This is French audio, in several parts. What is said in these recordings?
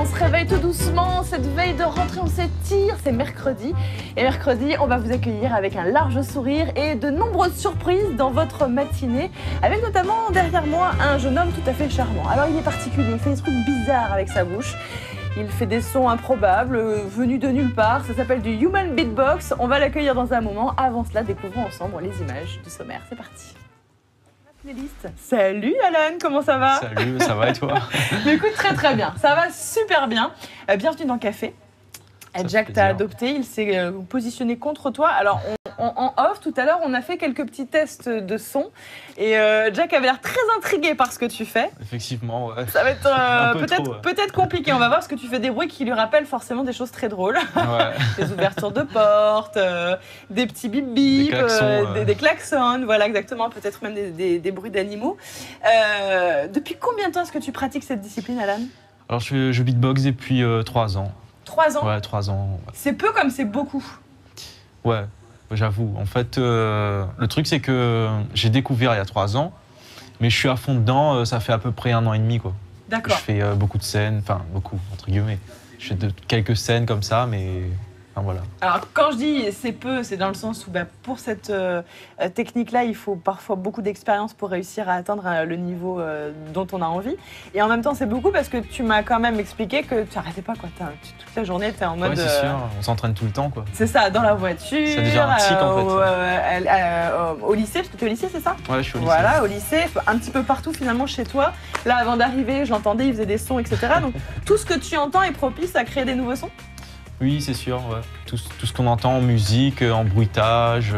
on se réveille tout doucement, cette veille de rentrée, on s'étire, c'est mercredi. Et mercredi, on va vous accueillir avec un large sourire et de nombreuses surprises dans votre matinée, avec notamment derrière moi un jeune homme tout à fait charmant. Alors il est particulier, il fait des trucs bizarres avec sa bouche. Il fait des sons improbables, venus de nulle part. Ça s'appelle du Human Beatbox. On va l'accueillir dans un moment. Avant cela, découvrons ensemble les images du sommaire. C'est parti. Salut Alan, comment ça va? Salut, ça va et toi? Écoute, très très bien, ça va super bien. Bienvenue dans Café. Jack t'a adopté, il s'est positionné contre toi. Alors en off, tout à l'heure, on a fait quelques petits tests de son. Et Jack avait l'air très intrigué par ce que tu fais. Effectivement, ouais. Ça va être peut-être compliqué. On va voir parce que tu fais des bruits qui lui rappellent forcément des choses très drôles. Ouais. Des ouvertures de portes, des petits bip-bip, des klaxons. Voilà, exactement. Peut-être même des bruits d'animaux. Depuis combien de temps est-ce que tu pratiques cette discipline, Alan? Alors, je beatbox depuis 3 ans. 3 ans? Ouais, 3 ans. Ouais. C'est peu comme c'est beaucoup. Ouais. J'avoue, en fait, le truc c'est que j'ai découvert il y a 3 ans, mais je suis à fond dedans, ça fait à peu près 1 an et demi quoi. D'accord. Je fais beaucoup de scènes, enfin beaucoup, entre guillemets. Je fais quelques scènes comme ça, mais enfin, voilà. Alors quand je dis c'est peu, c'est dans le sens où bah, pour cette technique-là, il faut parfois beaucoup d'expérience pour réussir à atteindre le niveau dont on a envie. Et en même temps, c'est beaucoup parce que tu m'as quand même expliqué que tu n'arrêtais pas quoi. Toute la journée, tu es en mode... Oui, c'est sûr, on s'entraîne tout le temps quoi. C'est ça, dans la voiture, c'est déjà un psych, en fait. Au lycée, parce que tu es au lycée, c'est ça? Ouais, je suis au lycée. Voilà, au lycée, un petit peu partout finalement chez toi. Là, avant d'arriver, je l'entendais, il faisait des sons, etc. Donc tout ce que tu entends est propice à créer des nouveaux sons? Oui, c'est sûr, ouais. Tout ce qu'on entend en musique, en bruitage,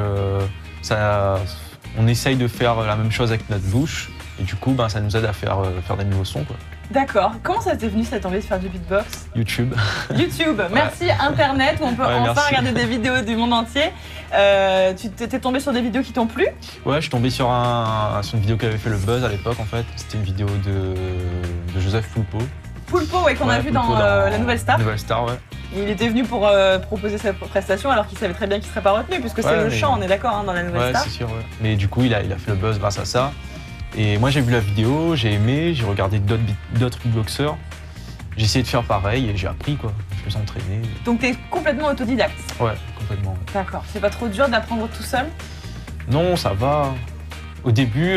on essaye de faire la même chose avec notre bouche et du coup, ben, ça nous aide à faire des nouveaux sons, quoi. D'accord. Comment ça t'est venu cette envie de faire du beatbox? YouTube. YouTube, merci Internet où on peut regarder des vidéos du monde entier. Tu t'es tombé sur des vidéos qui t'ont plu? Ouais, je suis tombé sur, sur une vidéo qui avait fait le buzz à l'époque en fait. C'était une vidéo de Joseph Foupo. Poulpo, ouais, qu'on a vu dans La Nouvelle Star. Nouvelle Star, ouais. Il était venu pour proposer sa prestation alors qu'il savait très bien qu'il ne serait pas retenu puisque c'est le chant, on est d'accord, hein, dans La Nouvelle Star. Ouais, c'est sûr, ouais. Mais du coup, il a fait le buzz grâce à ça. Et moi, j'ai vu la vidéo, j'ai aimé, j'ai regardé d'autres beatboxers. J'ai essayé de faire pareil et j'ai appris, quoi. Je me suis entraîné. Donc, t'es complètement autodidacte? Ouais, complètement. D'accord. C'est pas trop dur d'apprendre tout seul? Non, ça va. Au début,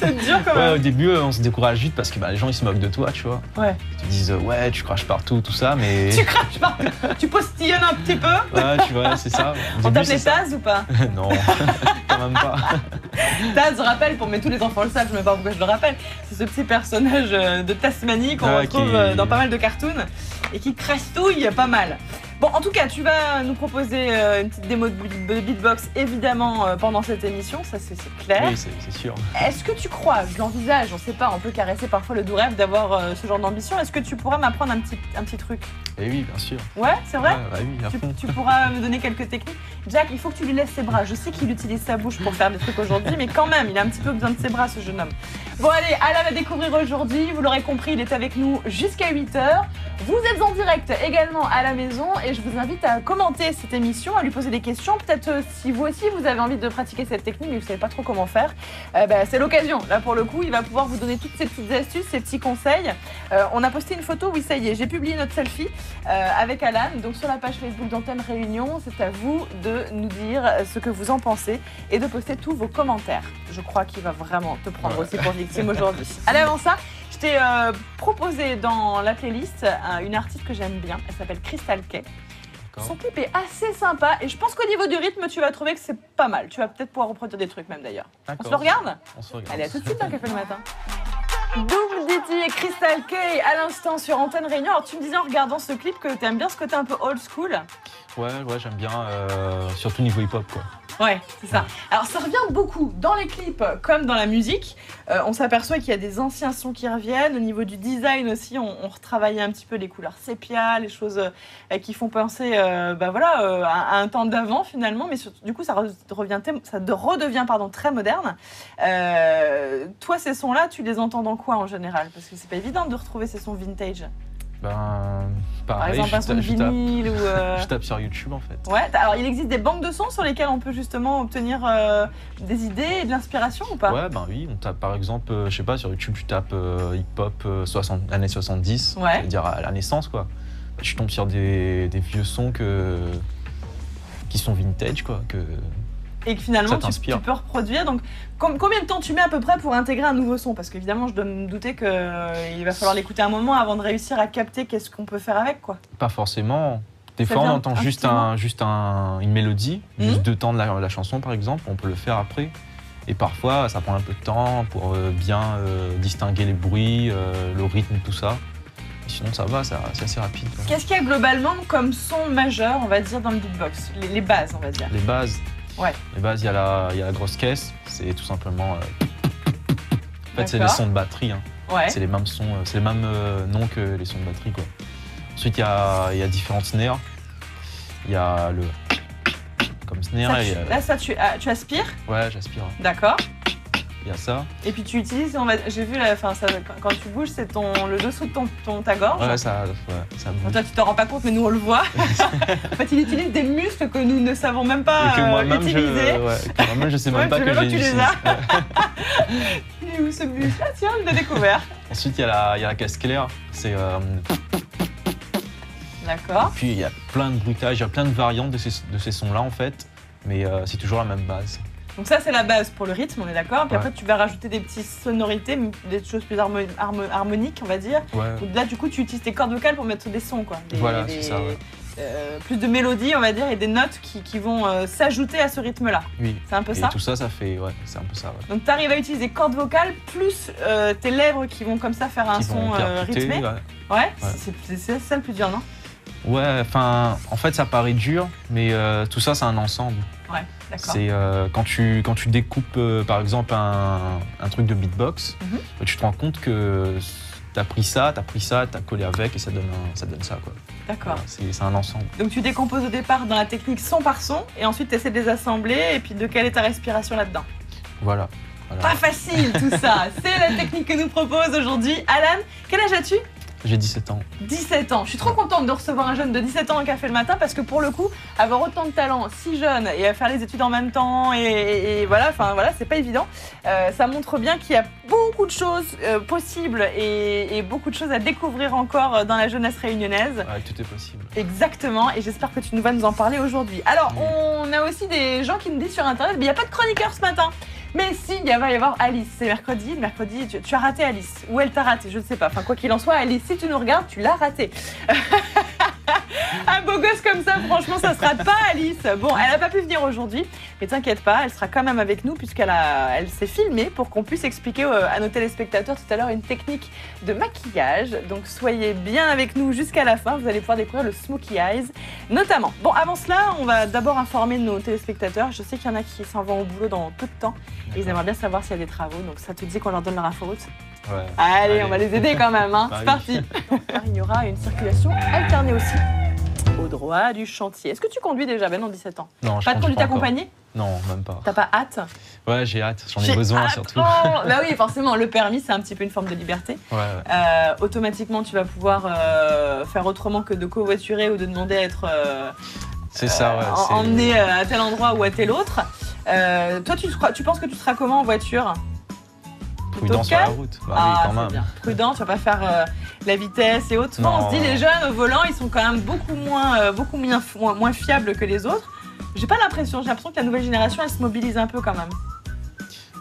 c'est dur quand même. Ouais, au début, on se décourage vite parce que bah, les gens ils se moquent de toi, tu vois. Ouais. Ils te disent ouais, tu craches partout, tout ça, mais. Tu craches partout. Tu postillonnes un petit peu. Ouais, tu vois, c'est ça. On tape les Taz ou pas? Non, quand même pas. Taz, rappelle, pour mais tous les enfants le savent, je ne sais pas pourquoi je le rappelle. C'est ce petit personnage de Tasmanie qu'on retrouve dans pas mal de cartoons et qui crastouille pas mal. Bon, en tout cas, tu vas nous proposer une petite démo de beatbox, évidemment, pendant cette émission, ça c'est clair. Oui, c'est sûr. Est-ce que tu crois, je l'envisage, on sait pas, on peut caresser parfois le doux rêve d'avoir ce genre d'ambition, est-ce que tu pourras m'apprendre un petit truc? Eh oui, bien sûr. Ouais, c'est vrai? Ouais, bah oui, à fond. Tu pourras me donner quelques techniques. Jack, il faut que tu lui laisses ses bras. Je sais qu'il utilise sa bouche pour faire des trucs aujourd'hui, mais quand même, il a un petit peu besoin de ses bras, ce jeune homme. Bon, allez, Alan va découvrir aujourd'hui. Vous l'aurez compris, il est avec nous jusqu'à 8 h. Vous êtes en direct également à la maison et je vous invite à commenter cette émission, à lui poser des questions. Peut-être si vous aussi, vous avez envie de pratiquer cette technique, mais vous ne savez pas trop comment faire, bah, c'est l'occasion. Là, pour le coup, il va pouvoir vous donner toutes ces petites astuces, ces petits conseils. On a posté une photo, oui, ça y est, j'ai publié notre selfie avec Alan. Donc, sur la page Facebook d'Antenne Réunion, c'est à vous de nous dire ce que vous en pensez et de poster tous vos commentaires. Je crois qu'il va vraiment te prendre aussi pour victime aujourd'hui. Allez, avant ça, je t'ai proposé dans la playlist une artiste que j'aime bien. Elle s'appelle Crystal Kay. Son clip est assez sympa et je pense qu'au niveau du rythme, tu vas trouver que c'est pas mal. Tu vas peut-être pouvoir reproduire des trucs même d'ailleurs. On se le regarde? On se regarde. Allez, à tout de suite dans Café le Matin. Double DT et Crystal Kay à l'instant sur Antenne Réunion. Alors tu me disais en regardant ce clip que t'aimes bien ce côté un peu old school. Ouais, j'aime bien, surtout niveau hip-hop quoi. Ouais, c'est ça. Alors ça revient beaucoup dans les clips comme dans la musique. On s'aperçoit qu'il y a des anciens sons qui reviennent. Au niveau du design aussi, on retravaillait un petit peu les couleurs sépia, les choses qui font penser à un temps d'avant finalement. Mais surtout, du coup, ça redevient très moderne. Toi, ces sons-là, tu les entends dans quoi en général? Parce que c'est pas évident de retrouver ces sons vintage. Ben, pareil, je tape sur YouTube en fait. Ouais, alors il existe des banques de sons sur lesquelles on peut justement obtenir des idées et de l'inspiration ou pas? Ouais, ben oui, on tape par exemple, je sais pas, sur YouTube tu tapes hip-hop années 70, ouais. C'est-à-dire à la naissance quoi. Ben, tu tombes sur des vieux sons qui sont vintage quoi. Et que finalement, tu peux reproduire. Donc, combien de temps tu mets à peu près pour intégrer un nouveau son? Parce qu'évidemment, je dois me douter qu'il va falloir l'écouter un moment avant de réussir à capter qu'est-ce qu'on peut faire avec, quoi. Pas forcément. Des fois, on entend juste une mélodie, juste deux temps de la chanson, par exemple. On peut le faire après. Et parfois, ça prend un peu de temps pour bien distinguer les bruits, le rythme, tout ça. Sinon, ça va, c'est assez rapide. Qu'est-ce qu'il y a globalement comme son majeur, on va dire, dans le beatbox? Les bases, on va dire. Les bases. Ouais. Les bases, il y a la grosse caisse, c'est tout simplement. En fait, c'est les sons de batterie. Hein. Ouais. C'est les mêmes sons, c'est les mêmes noms que les sons de batterie, quoi. Ensuite, il y a différentes snares. Il y a le comme snare. Ça, là, ça, tu aspires. Ouais, j'aspire. D'accord. Il y a ça. Et puis tu utilises, j'ai vu, quand tu bouges, c'est le dessous de ta gorge. Ouais, ça bouge. Toi, tu t'en rends pas compte, mais nous, on le voit. En fait, il utilise des muscles que nous ne savons même pas utiliser. Moi-même, je sais même pas que j'ai utilisé. Il est où ce muscle? Ah tiens, on l'a découvert. Ensuite, il y a la caisse claire. C'est... D'accord. Puis, il y a plein de bruitages, il y a plein de variantes de ces sons-là, en fait. Mais c'est toujours la même base. Donc ça, c'est la base pour le rythme, on est d'accord. Puis après, tu vas rajouter des petites sonorités, des choses plus harmoniques, on va dire. Ouais. Là, du coup, tu utilises tes cordes vocales pour mettre des sons, quoi. Voilà, c'est ça, ouais. Plus de mélodies, on va dire, et des notes qui vont s'ajouter à ce rythme-là. Oui. C'est un peu ça. Et tout ça, ça fait... Ouais, c'est un peu ça, ouais. Donc, tu arrives à utiliser des cordes vocales, plus tes lèvres qui vont comme ça faire un son rythmé. Ouais. Ouais. C'est ça le plus dur, non? Ouais, enfin, en fait, ça paraît dur, mais tout ça, c'est un ensemble. Ouais, d'accord. C'est quand tu découpes, par exemple, un truc de beatbox, tu te rends compte que t'as pris ça, t'as collé avec et ça donne ça, quoi. D'accord. Ouais, c'est un ensemble. Donc, tu décomposes au départ dans la technique son par son, et ensuite, t'essaies de les assembler, et puis de quelle est ta respiration là-dedans? Voilà. Pas facile, tout ça. C'est la technique que nous propose aujourd'hui Alan. Quel âge as-tu? J'ai 17 ans. 17 ans. Je suis trop contente de recevoir un jeune de 17 ans au Café le Matin parce que pour le coup, avoir autant de talent si jeune et faire les études en même temps et voilà, enfin voilà, c'est pas évident. Ça montre bien qu'il y a beaucoup de choses possibles et beaucoup de choses à découvrir encore dans la jeunesse réunionnaise. Ouais, tout est possible. Exactement. Et j'espère que tu vas nous en parler aujourd'hui. Alors, on a aussi des gens qui me disent sur Internet, mais il n'y a pas de chroniqueur ce matin. Mais si, il va y avoir Alice, c'est mercredi, tu as raté Alice, ou elle t'a raté, je ne sais pas, enfin quoi qu'il en soit, Alice, si tu nous regardes, tu l'as raté. Un beau gosse comme ça, franchement, ça ne se rate pas, Alice. Bon, elle n'a pas pu venir aujourd'hui, mais t'inquiète pas, elle sera quand même avec nous puisqu'elle s'est filmée pour qu'on puisse expliquer à nos téléspectateurs tout à l'heure une technique de maquillage. Donc soyez bien avec nous jusqu'à la fin, vous allez pouvoir découvrir le Smokey Eyes notamment. Bon, avant cela, on va d'abord informer nos téléspectateurs. Je sais qu'il y en a qui s'en vont au boulot dans peu de temps et ils aimeraient bien savoir s'il y a des travaux. Donc ça te dit qu'on leur donne leur inforoute? Ouais. Allez, on va les aider quand même, hein. C'est parti. Il y aura une circulation alternée aussi. Au droit du chantier. Est-ce que tu conduis déjà? Ben non, 17 ans. Non, pas de conduite accompagnée? Non, même pas. T'as pas hâte? Ouais, j'ai hâte. J'en ai besoin surtout. Bah oui, forcément. Le permis, c'est un petit peu une forme de liberté. Ouais, ouais. Automatiquement, tu vas pouvoir faire autrement que de covoiturer ou de demander à être emmené à tel endroit ou à tel autre. Toi, tu penses que tu seras comment en voiture? Prudent sur la route, bah, oui, quand même. Prudent, tu vas pas faire la vitesse et autres. On se dit, les jeunes au volant, ils sont quand même beaucoup moins fiables que les autres. J'ai l'impression que la nouvelle génération, elle se mobilise un peu quand même.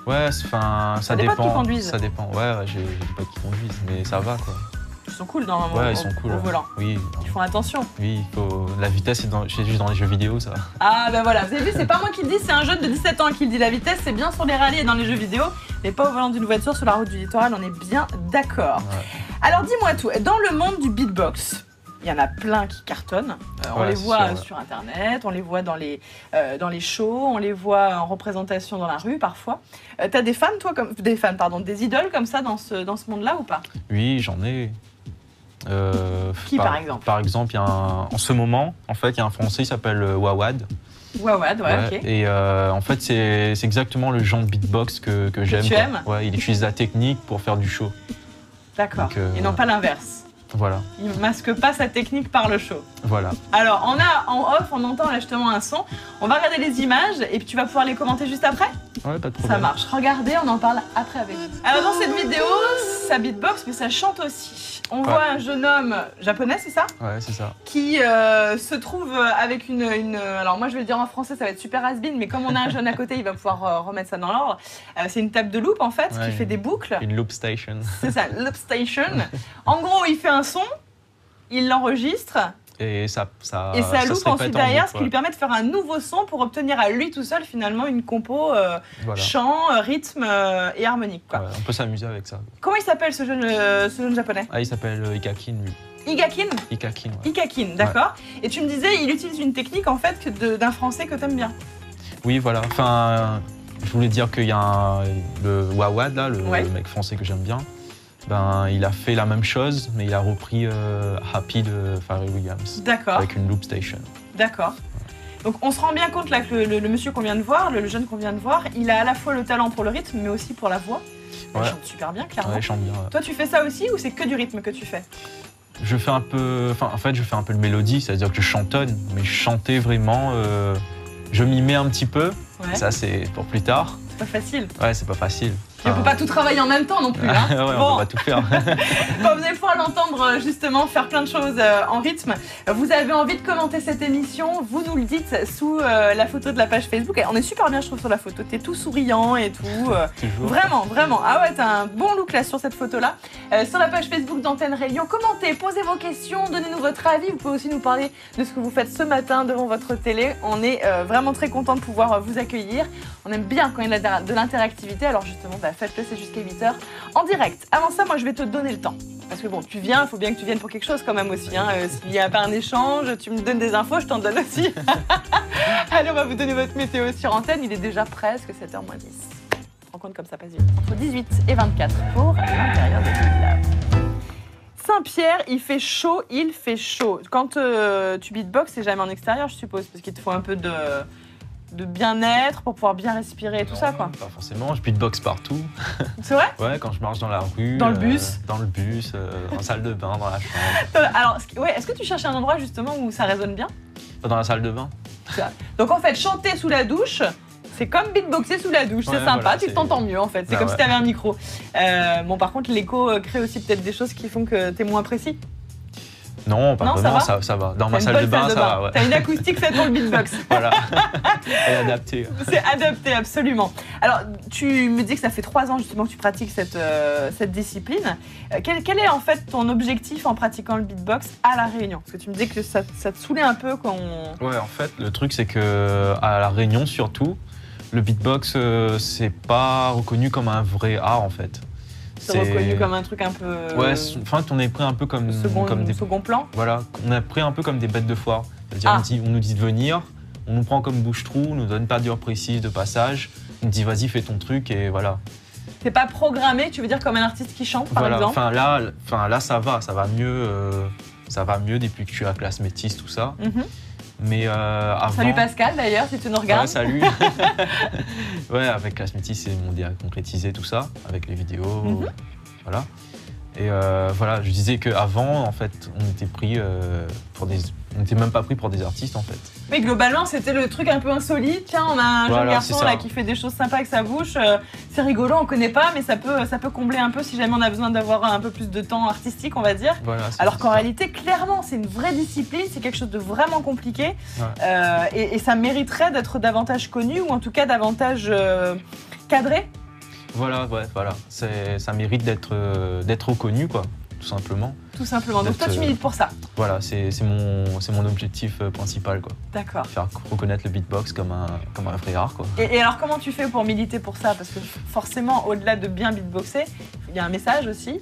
Ouais, ça dépend. Des potes qui conduisent. Ça dépend, ouais, j'ai des potes qui conduisent, mais ça va quoi. Ils sont cool dans au volant. Oui. Ils font attention. Oui, la vitesse, c'est juste dans les jeux vidéo, ça. Ah ben voilà, vous avez vu, c'est pas moi qui le dis, c'est un jeune de 17 ans qui le dit. La vitesse, c'est bien sur les rallyes et dans les jeux vidéo, mais pas au volant d'une voiture sur la route du littoral, on est bien d'accord. Ouais. Alors dis-moi tout, dans le monde du beatbox, il y en a plein qui cartonnent. On les voit sur Internet, on les voit dans les shows, on les voit en représentation dans la rue parfois. T'as des fans, toi, des idoles comme ça dans ce monde-là ou pas? Oui, j'en ai. Qui par exemple? Par exemple, en ce moment, en fait, il y a un Français qui s'appelle Wawad. Wawad, ouais, ok. Et en fait, c'est exactement le genre de beatbox que j'aime. Tu aimes? Ouais, il utilise la technique pour faire du show. D'accord, et non pas l'inverse. Voilà. Il masque pas sa technique par le show. Voilà. Alors, on a en off, on entend là justement un son. On va regarder les images et puis tu vas pouvoir les commenter juste après. Ouais, pas de problème. Ça marche. Regardez, on en parle après avec vous. Alors, dans cette vidéo, ça beatbox, mais ça chante aussi. On voit un jeune homme japonais, c'est ça? Ouais, c'est ça. Qui se trouve avec une... Alors, moi, je vais le dire en français, ça va être super has-been, mais comme on a un jeune à côté, il va pouvoir remettre ça dans l'ordre. C'est une table de loop, en fait, qui fait des boucles. Une loop station. C'est ça, loop station. En gros, il fait un son, il l'enregistre et ça loupe ensuite derrière, ce qui lui permet de faire un nouveau son pour obtenir à lui tout seul finalement une compo chant, rythme et harmonique. Quoi. Ouais, on peut s'amuser avec ça. Comment il s'appelle ce jeune japonais? Ah, il s'appelle Hikakin, lui. Hikakin? Hikakin, ouais. Hikakin, d'accord. Ouais. Et tu me disais, il utilise une technique en fait d'un français que t'aimes bien. Oui, voilà. Enfin, je voulais dire qu'il y a le Wawad, là, le mec français que j'aime bien. Ben, il a fait la même chose, mais il a repris Happy de Pharrell Williams. D'accord. Avec une loop station. D'accord. Donc on se rend bien compte là que le monsieur qu'on vient de voir, le jeune qu'on vient de voir, il a à la fois le talent pour le rythme, mais aussi pour la voix. Ouais. Il chante super bien, clairement. Ouais, il chante bien, ouais. Toi, tu fais ça aussi ou c'est que du rythme que tu fais? Je fais un peu... Enfin, en fait, je fais un peu de mélodie, c'est-à-dire que je chantonne, mais chanter vraiment... je m'y mets un petit peu, ça c'est pour plus tard. C'est pas facile. Ouais, c'est pas facile. Et on peut pas tout travailler en même temps non plus. Hein. Ouais, on peut pas tout faire. Bon, vous allez pouvoir l'entendre justement faire plein de choses en rythme. Vous avez envie de commenter cette émission, vous nous le dites sous la photo de la page Facebook. On est super bien, je trouve, sur la photo. T'es tout souriant et tout. Toujours. Vraiment, vraiment. Ah ouais, t'as un bon look là sur cette photo-là. Sur la page Facebook d'Antenne Réunion, commentez, posez vos questions, donnez-nous votre avis. Vous pouvez aussi nous parler de ce que vous faites ce matin devant votre télé. On est vraiment très content de pouvoir vous accueillir. On aime bien quand il y a de l'interactivité. Alors justement, faites-le, c'est jusqu'à 8h en direct. Avant ça, moi je vais te donner le temps. Parce que bon, tu viens, il faut bien que tu viennes pour quelque chose quand même aussi. Hein. S'il n'y a pas un échange, tu me donnes des infos, je t'en donne aussi. Allez, on va vous donner votre météo sur antenne. Il est déjà presque 7h moins 10. On compte comme ça, passe vite. Entre 18 et 24 pour l'intérieur de l'île. Saint-Pierre, il fait chaud, il fait chaud. Quand tu beatbox, c'est jamais en extérieur, je suppose, parce qu'il te faut un peu de bien-être pour pouvoir bien respirer et tout ça, quoi. Pas forcément, je beatbox partout. C'est vrai? Ouais, quand je marche dans la rue. Dans le bus. Dans le bus, dans la salle de bain, dans la chambre. Alors, est-ce que tu cherches un endroit justement où ça résonne bien? Dans la salle de bain. Donc en fait, chanter sous la douche, c'est comme beatboxer sous la douche, c'est sympa, voilà, tu t'entends mieux en fait, c'est comme si tu avais un micro. Bon, par contre, l'écho crée aussi peut-être des choses qui font que tu es moins précis. Non, pas vraiment, ça va. Dans ma salle de bain, ça va. T'as une acoustique faite pour le beatbox. Voilà, elle est adaptée. C'est adapté, absolument. Alors, tu me dis que ça fait 3 ans justement que tu pratiques cette discipline. Quel est en fait ton objectif en pratiquant le beatbox à La Réunion? Parce que tu me dis que ça te saoulait un peu quand on... Ouais, en fait, le truc c'est que à La Réunion surtout, le beatbox, c'est pas reconnu comme un vrai art en fait. C'est reconnu comme un truc un peu... Ouais, enfin, on est pris un peu comme... Second plan. Voilà, on est pris un peu comme des bêtes de foire. C'est-à-dire, on nous dit de venir, on nous prend comme bouche-trou, on nous donne pas d'heure précise de passage, on nous dit vas-y, fais ton truc et voilà. T'es pas programmé, tu veux dire, comme un artiste qui chante, par exemple? Voilà, enfin là, ça va mieux depuis que je suis à KlaSs MetiSs, tout ça. Mais avant... Salut Pascal d'ailleurs, si tu nous regardes. Ouais, salut. Ouais, avec KlaSs MetiSs, c'est mon idée à concrétiser tout ça, avec les vidéos, voilà. Et voilà, je disais qu'avant, en fait, on était pris pour des... On n'était même pas pris pour des artistes, en fait. Mais globalement, c'était le truc un peu insolite. Tiens, on a un jeune garçon là qui fait des choses sympas avec sa bouche. C'est rigolo, on ne connaît pas, mais ça peut combler un peu si jamais on a besoin d'avoir un peu plus de temps artistique, on va dire. Voilà, alors qu'en réalité, clairement, c'est une vraie discipline, c'est quelque chose de vraiment compliqué. Ouais. Et ça mériterait d'être davantage connu ou en tout cas davantage cadré. Voilà, ouais, voilà. Ça mérite d'être reconnu, quoi. Tout simplement. Tout simplement. Donc toi, tu milites pour ça. Voilà, c'est mon objectif principal, quoi. D'accord. Faire reconnaître le beatbox comme un vrai art, quoi. Et alors, comment tu fais pour militer pour ça? Parce que forcément, au-delà de bien beatboxer, il y a un message aussi.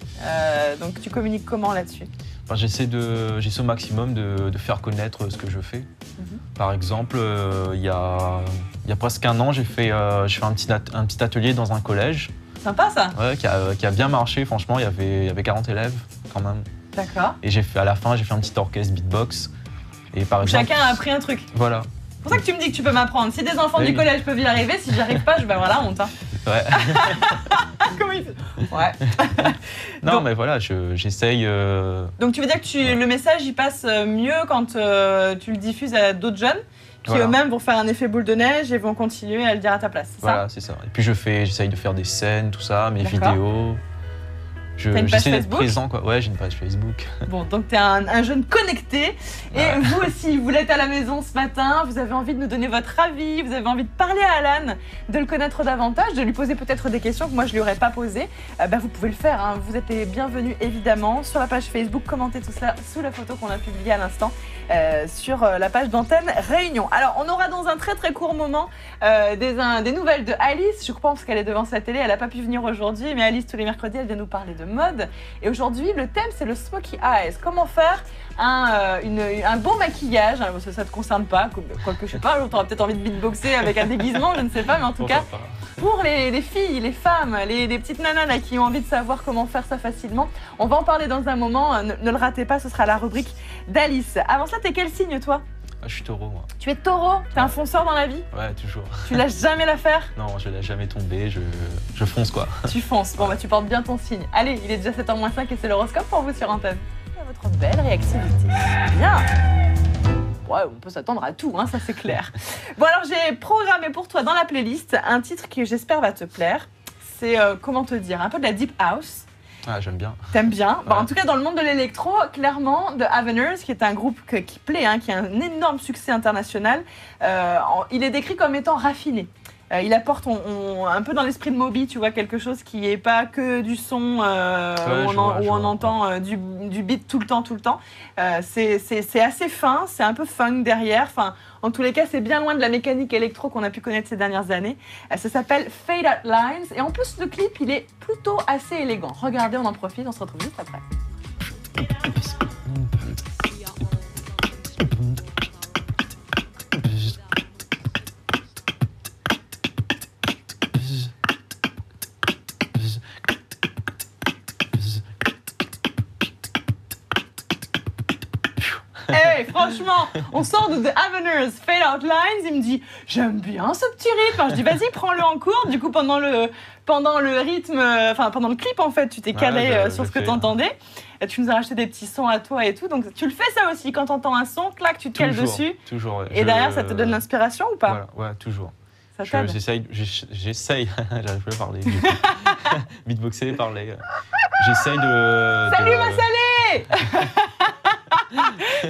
Donc, tu communiques comment là-dessus? Enfin, j'essaie au maximum de faire connaître ce que je fais. Par exemple, il y a presque 1 an, j'ai fait un petit atelier dans un collège. Sympa ça. Ouais, qui a bien marché, franchement, il y avait 40 élèves quand même. D'accord. Et à la fin, j'ai fait un petit orchestre beatbox. Et par exemple, chacun a appris un truc. Voilà. C'est pour ça que tu me dis que tu peux m'apprendre. Si des enfants du collège peuvent y arriver, si j'y arrive pas, je vais avoir la honte. Hein. Ouais. Comment il fait? Ouais. Non, donc, mais voilà, j'essaye... Donc tu veux dire que le message, il passe mieux quand tu le diffuses à d'autres jeunes qui eux-mêmes vont faire un effet boule de neige et vont continuer à le dire à ta place, c'est ça? Voilà, c'est ça. Et puis j'essaye de faire des scènes, tout ça, mes vidéos... J'essaie d'être présent, quoi. Ouais, j'ai une page Facebook. Bon, donc t'es un jeune connecté. Et vous aussi, vous l'êtes à la maison ce matin, vous avez envie de nous donner votre avis, vous avez envie de parler à Alan, de le connaître davantage, de lui poser peut-être des questions que moi je lui aurais pas posées. Bah, vous pouvez le faire, hein. Vous êtes les bienvenus évidemment sur la page Facebook, commentez tout ça sous la photo qu'on a publiée à l'instant sur la page d'Antenne Réunion. Alors, on aura dans un très très court moment des nouvelles de Alice. Je pense qu'elle est devant sa télé, elle n'a pas pu venir aujourd'hui, mais Alice, tous les mercredis, elle vient nous parler de mode. Et aujourd'hui, le thème, c'est le smoky eyes. Comment faire un bon maquillage, hein, ça ne te concerne pas, quoique je sais pas, t'auras peut-être envie de beatboxer avec un déguisement, je ne sais pas, mais en tout cas, pour les filles, les femmes, les petites nanas là, qui ont envie de savoir comment faire ça facilement, on va en parler dans un moment, ne le ratez pas, ce sera la rubrique d'Alice. Avant ça, t'es quel signe, toi? Je suis taureau, moi. Tu es taureau? T'es un fonceur dans la vie? Ouais, toujours. Tu lâches jamais l'affaire? Non, je lâche jamais tomber, je fonce, quoi. Tu fonces, bon bah tu portes bien ton signe. Allez, il est déjà 7h-5 et c'est l'horoscope pour vous sur Antenne. Votre belle réactivité. Bien. Ouais, on peut s'attendre à tout, hein, ça c'est clair. Bon, alors j'ai programmé pour toi dans la playlist un titre qui j'espère va te plaire. C'est, comment te dire, un peu de la deep house. Ah, j'aime bien. T'aimes bien, ouais. Bon, en tout cas, dans le monde de l'électro, clairement, The Avener, qui est un groupe qui plaît, hein, qui a un énorme succès international, il est décrit comme étant raffiné. Il apporte un peu dans l'esprit de Moby, tu vois, quelque chose qui n'est pas que du son ouais, où on entend du beat tout le temps. C'est assez fin, c'est un peu funk derrière. Enfin, en tous les cas, c'est bien loin de la mécanique électro qu'on a pu connaître ces dernières années. Ça s'appelle Fade Out Lines. Et en plus, le clip, il est plutôt assez élégant. Regardez, on en profite, on se retrouve juste après. Franchement, on sort de The Avener's Fade Out Lines, il me dit « j'aime bien ce petit rythme ». Alors, je dis « vas-y, prends-le en cours ». Du coup, pendant le rythme, enfin pendant le clip en fait, tu t'es calé sur ce que t'entendais. Tu nous as racheté des petits sons à toi et tout, donc tu le fais ça aussi, quand t'entends un son, clac, tu te cales dessus. Toujours, ouais. Et derrière, ça te donne l'inspiration ou pas? Voilà, ouais, toujours. J'essaye, j'arrive plus à parler. Beatboxer, parler. J'essaye de... Salut ma salée.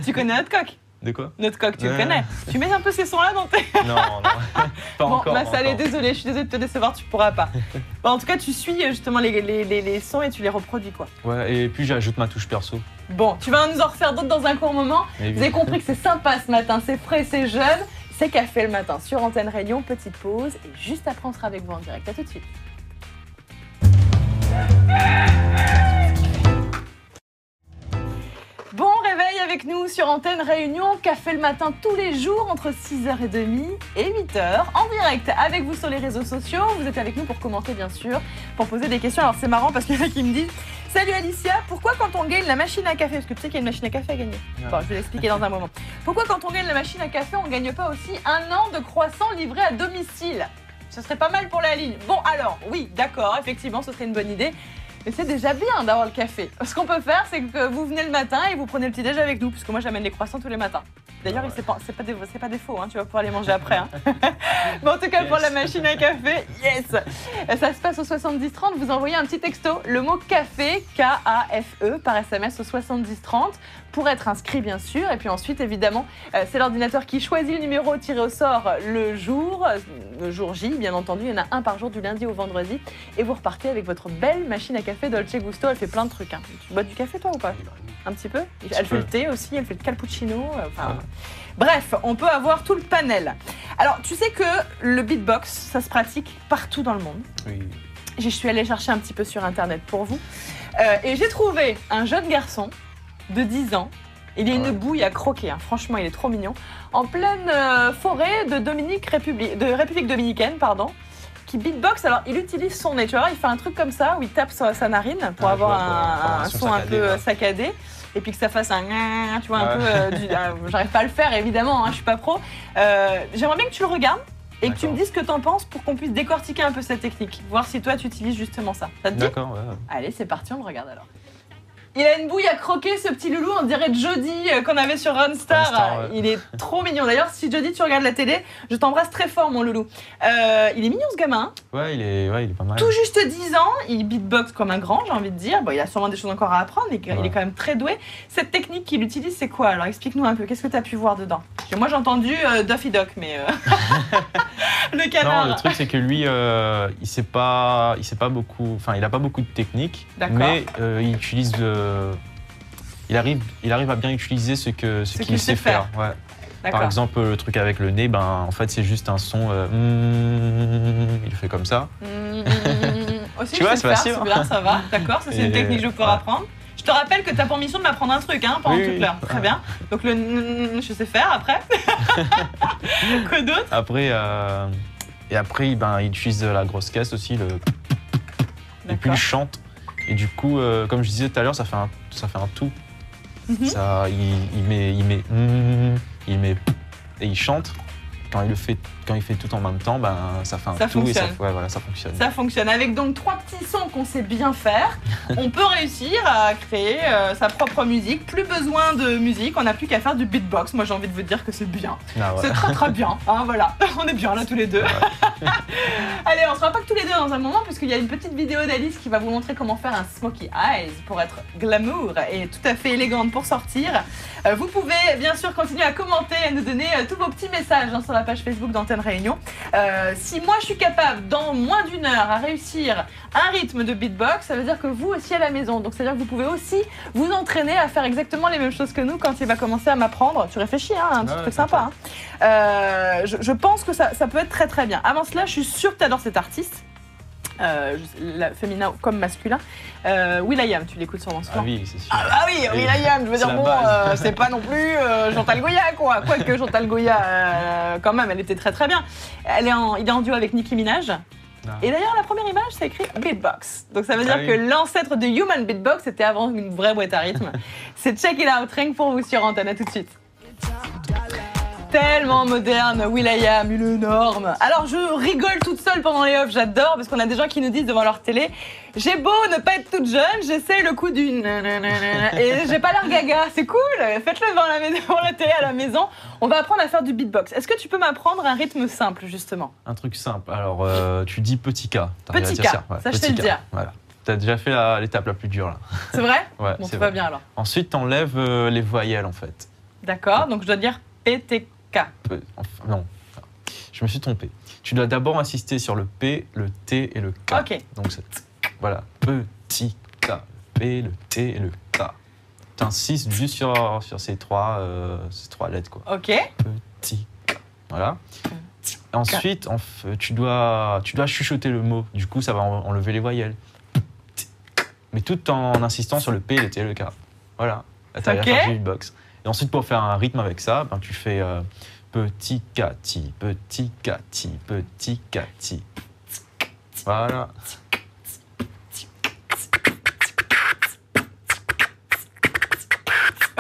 Tu connais notre coq? De quoi? Notre coq, tu le connais. Tu mets un peu ces sons-là dans tes... Non, non, pas encore. Bon, ma salée, désolée, je suis désolée de te décevoir, tu pourras pas. Bon, en tout cas, tu suis justement les sons et tu les reproduis, quoi. Ouais, et puis j'ajoute ma touche perso. Bon, tu vas nous en refaire d'autres dans un court moment. Mais vous avez compris que c'est sympa ce matin, c'est frais, c'est jeune, c'est café le matin sur Antenne Réunion, petite pause, et juste après, on sera avec vous en direct. À tout de suite. Bon réveil avec nous sur Antenne Réunion, café le matin tous les jours entre 6h30 et 8h en direct avec vous sur les réseaux sociaux. Vous êtes avec nous pour commenter bien sûr, pour poser des questions. Alors c'est marrant parce qu'il y en a qui me disent « Salut Alicia, pourquoi quand on gagne la machine à café ?» Parce que tu sais qu'il y a une machine à café à gagner. Enfin, je vais l'expliquer dans un moment. « Pourquoi quand on gagne la machine à café, on ne gagne pas aussi un an de croissants livrés à domicile ?» Ce serait pas mal pour la ligne. Bon alors, oui, d'accord, effectivement, ce serait une bonne idée. Mais c'est déjà bien d'avoir le café. Ce qu'on peut faire, c'est que vous venez le matin et vous prenez le petit-déj avec nous, puisque moi j'amène les croissants tous les matins. D'ailleurs, ouais. c'est pas des faux, hein, tu vas pouvoir les manger après. Hein. Mais en tout cas, pour la machine à café, yes. Ça se passe au 70 30, vous envoyez un petit texto, le mot café, K-A-F-E, par SMS au 70 30, pour être inscrit bien sûr. Et puis ensuite, évidemment, c'est l'ordinateur qui choisit le numéro tiré au sort le jour J, bien entendu. Il y en a un par jour du lundi au vendredi. Et vous repartez avec votre belle machine à café Dolce Gusto. Elle fait plein de trucs. Hein. Tu bois du café toi ou pas? Un petit peu. Elle fait le thé aussi, elle fait le cappuccino. Enfin, bref, on peut avoir tout le panel. Alors, tu sais que le beatbox, ça se pratique partout dans le monde. Oui. Je suis allée chercher un petit peu sur Internet pour vous. Et j'ai trouvé un jeune garçon de 10 ans, il y a une bouille à croquer, hein. Franchement il est trop mignon, en pleine forêt de République Dominicaine, pardon, qui beatbox. Alors il utilise son nez, tu vois, il fait un truc comme ça, où il tape sa narine pour avoir un son saccadé, un peu saccadé, et puis que ça fasse un... tu vois, un peu... J'arrive pas à le faire évidemment, hein, je suis pas pro. J'aimerais bien que tu le regardes, et que tu me dises ce que t'en penses pour qu'on puisse décortiquer un peu cette technique, voir si toi tu utilises justement ça. Ça te dit? D'accord, ouais. Allez, c'est parti, on le regarde alors. Il a une bouille à croquer, ce petit loulou, on dirait Jody qu'on avait sur Runstar. Runstar, ouais. Il est trop mignon. D'ailleurs, si Jody, tu regardes la télé, je t'embrasse très fort, mon loulou. Il est mignon, ce gamin. Hein, ouais, il est pas mal. Tout juste 10 ans, il beatbox comme un grand, j'ai envie de dire. Bon, il a sûrement des choses encore à apprendre, mais il est quand même très doué. Cette technique qu'il utilise, c'est quoi? Alors, explique-nous un peu, qu'est-ce que tu as pu voir dedans? Moi, j'ai entendu Duffy Doc, mais le canard. Non, le truc, c'est que lui, il n'a pas beaucoup de techniques, mais il utilise... Il arrive à bien utiliser ce qu'il sait faire. Ouais. Par exemple, le truc avec le nez, ben, en fait, c'est juste un son. Il le fait comme ça. Aussi, tu vois, c'est facile. Ça va, d'accord, ça c'est une technique que je peux apprendre. Je te rappelle que tu as pour mission de m'apprendre un truc hein, pendant toute l'heure. Très bien. Donc, le je sais faire après. Quoi d'autre? Après, ben, il utilise la grosse caisse aussi. Et puis, il chante. Et du coup, comme je disais tout à l'heure, ça fait un tout. Ça, il met et il chante. Quand il fait tout en même temps, ben, ça fait un tout fonctionne. Et ça fonctionne. Ça fonctionne. Avec donc 3 petits sons qu'on sait bien faire, on peut réussir à créer sa propre musique. Plus besoin de musique, on n'a plus qu'à faire du beatbox. Moi, j'ai envie de vous dire que c'est bien. Ah ouais. C'est très très bien. Hein, voilà, on est bien là tous les deux. Ouais. Allez, on ne sera pas que tous les deux dans un moment, puisqu'il y a une petite vidéo d'Alice qui va vous montrer comment faire un smokey eyes pour être glamour et tout à fait élégante pour sortir. Vous pouvez bien sûr continuer à commenter et nous donner tous vos petits messages hein, sur la page Facebook d'Antenne Réunion. Si moi je suis capable dans moins d'une heure à réussir un rythme de beatbox, ça veut dire que vous aussi à la maison. Donc c'est-à-dire que vous pouvez aussi vous entraîner à faire exactement les mêmes choses que nous quand il va commencer à m'apprendre. Tu réfléchis, hein, un petit truc sympa. Hein. Je pense que ça peut être très très bien. Avant cela, je suis sûre que tu adores cet artiste. Féminin comme masculin. Will I Am, tu l'écoutes sur Runstar. Ah oui, c'est sûr. Ah oui, Will I Am, je veux dire, bon, c'est pas non plus Chantal Goya, quoi. Quoique Chantal Goya, quand même, elle était très très bien. Il est en duo avec Nicki Minaj. Et d'ailleurs, la première image, c'est écrit beatbox. Donc ça veut dire que l'ancêtre de Human Beatbox était avant une vraie boîte à rythme. C'est Check It Out, rien que pour vous sur Antenne, à tout de suite. Tellement moderne, Will I Am, il est énorme. Alors je rigole toute seule pendant les offs, j'adore, parce qu'on a des gens qui nous disent devant leur télé, j'ai beau ne pas être toute jeune, j'essaie le coup d'une et j'ai pas l'air gaga, c'est cool, faites-le devant la télé à la maison. On va apprendre à faire du beatbox. Est-ce que tu peux m'apprendre un rythme simple justement? Un truc simple, alors tu dis petit K. Petit K, ça je sais le dire. Voilà. T'as déjà fait l'étape la plus dure là. C'est vrai? Ouais, bon, c'est pas bien alors. Ensuite t'enlèves les voyelles en fait. D'accord, donc je dois dire PTK. Non, je me suis trompé. Tu dois d'abord insister sur le P, le T et le K. Ok. Donc c'est voilà, petit K, P, le T et le K. T'insistes juste sur ces trois lettres quoi. Ok. Petit K. Voilà. Et ensuite, tu dois chuchoter le mot. Du coup, ça va enlever les voyelles. Mais tout en insistant sur le P, le T et le K. Voilà. T'as la charge du beatbox. Et ensuite, pour faire un rythme avec ça, ben, tu fais petit Kati, petit Kati, petit Kati. Voilà.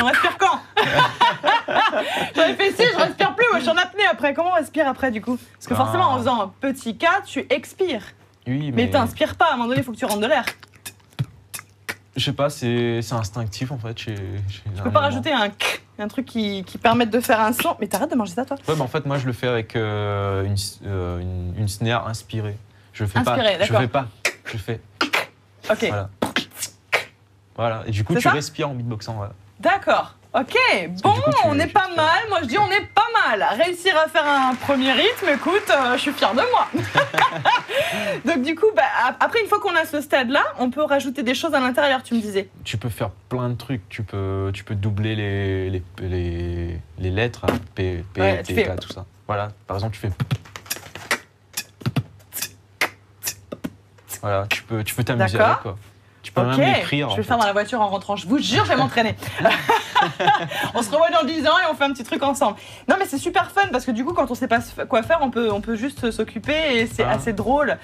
On respire quand? J'avais fait si, je respire plus, moi je suis en apnée après. Comment on respire après du coup? Parce que forcément, en faisant un petit K, tu expires. Oui, mais t'inspires pas, à un moment donné, il faut que tu rentres de l'air. Je sais pas, c'est instinctif en fait. Tu peux pas rajouter un truc qui permette de faire un son. Mais t'arrêtes de manger ça toi? Ouais, mais en fait, moi je le fais avec une snare inspirée. Je fais. Ok. Voilà. Et du coup, tu respires en beatboxant. Voilà. D'accord. Ok, bon, on est pas mal. Moi, je dis on est pas mal. Réussir à faire un premier rythme, écoute, je suis fière de moi. Donc du coup, bah, après, une fois qu'on a ce stade-là, on peut rajouter des choses à l'intérieur, tu me disais. Tu peux faire plein de trucs. Tu peux doubler les lettres, P, T, K, tout ça. Voilà, par exemple, tu fais... Voilà, tu peux t'amuser avec quoi. Tu peux même écrire. Je vais faire dans la voiture en rentrant, je vous jure, je vais m'entraîner. On se revoit dans 10 ans et on fait un petit truc ensemble. Non mais c'est super fun parce que du coup quand on sait pas quoi faire, on peut juste s'occuper et c'est assez drôle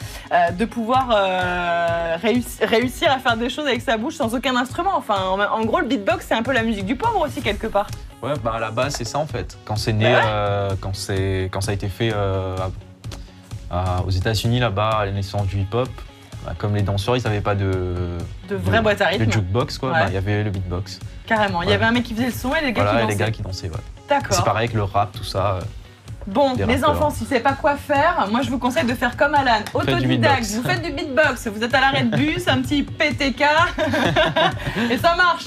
de pouvoir réussir à faire des choses avec sa bouche sans aucun instrument. Enfin en gros le beatbox c'est un peu la musique du pauvre aussi quelque part. Ouais bah à la base c'est ça en fait. Quand c'est né, quand ça a été fait Aux États-Unis, là-bas, à la naissance du hip-hop, bah, comme les danseurs, ils n'avaient pas de vraie boîte à rythme. De jukebox, quoi. Ouais. Bah, y avait le beatbox. Carrément. Il y avait un mec qui faisait le son et les gars qui dansaient. Et les gars qui dansaient, ouais. D'accord. C'est pareil avec le rap, tout ça. Bon, les enfants, si c'est pas quoi faire, moi je vous conseille de faire comme Alan, autodidacte, vous faites du beatbox, vous êtes à l'arrêt de bus, un petit PTK, et ça marche.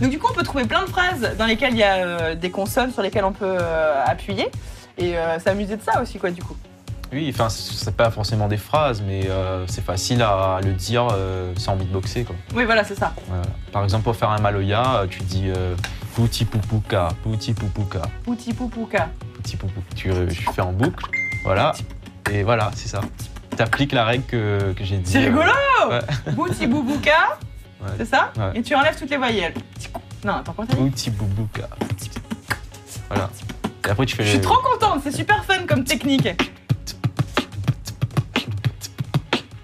Donc du coup, on peut trouver plein de phrases dans lesquelles il y a des consonnes sur lesquelles on peut appuyer, et s'amuser de ça aussi, quoi, du coup. Oui, enfin, c'est pas forcément des phrases, mais c'est facile à le dire sans beatboxer, quoi. Oui, voilà, c'est ça. Par exemple, pour faire un maloya, tu dis pouti poupouka, pouti poupouka. Pouti poupouka. Tu fais en boucle, voilà, et voilà, c'est ça. Tu appliques la règle que j'ai dit. C'est rigolo. Bouti boubouka, c'est ça, ouais. Et tu enlèves toutes les voyelles. Non, attends, comment t'as dit? Bouti boubouka. Voilà. Et après, tu fais. Je suis trop contente, c'est super fun comme technique.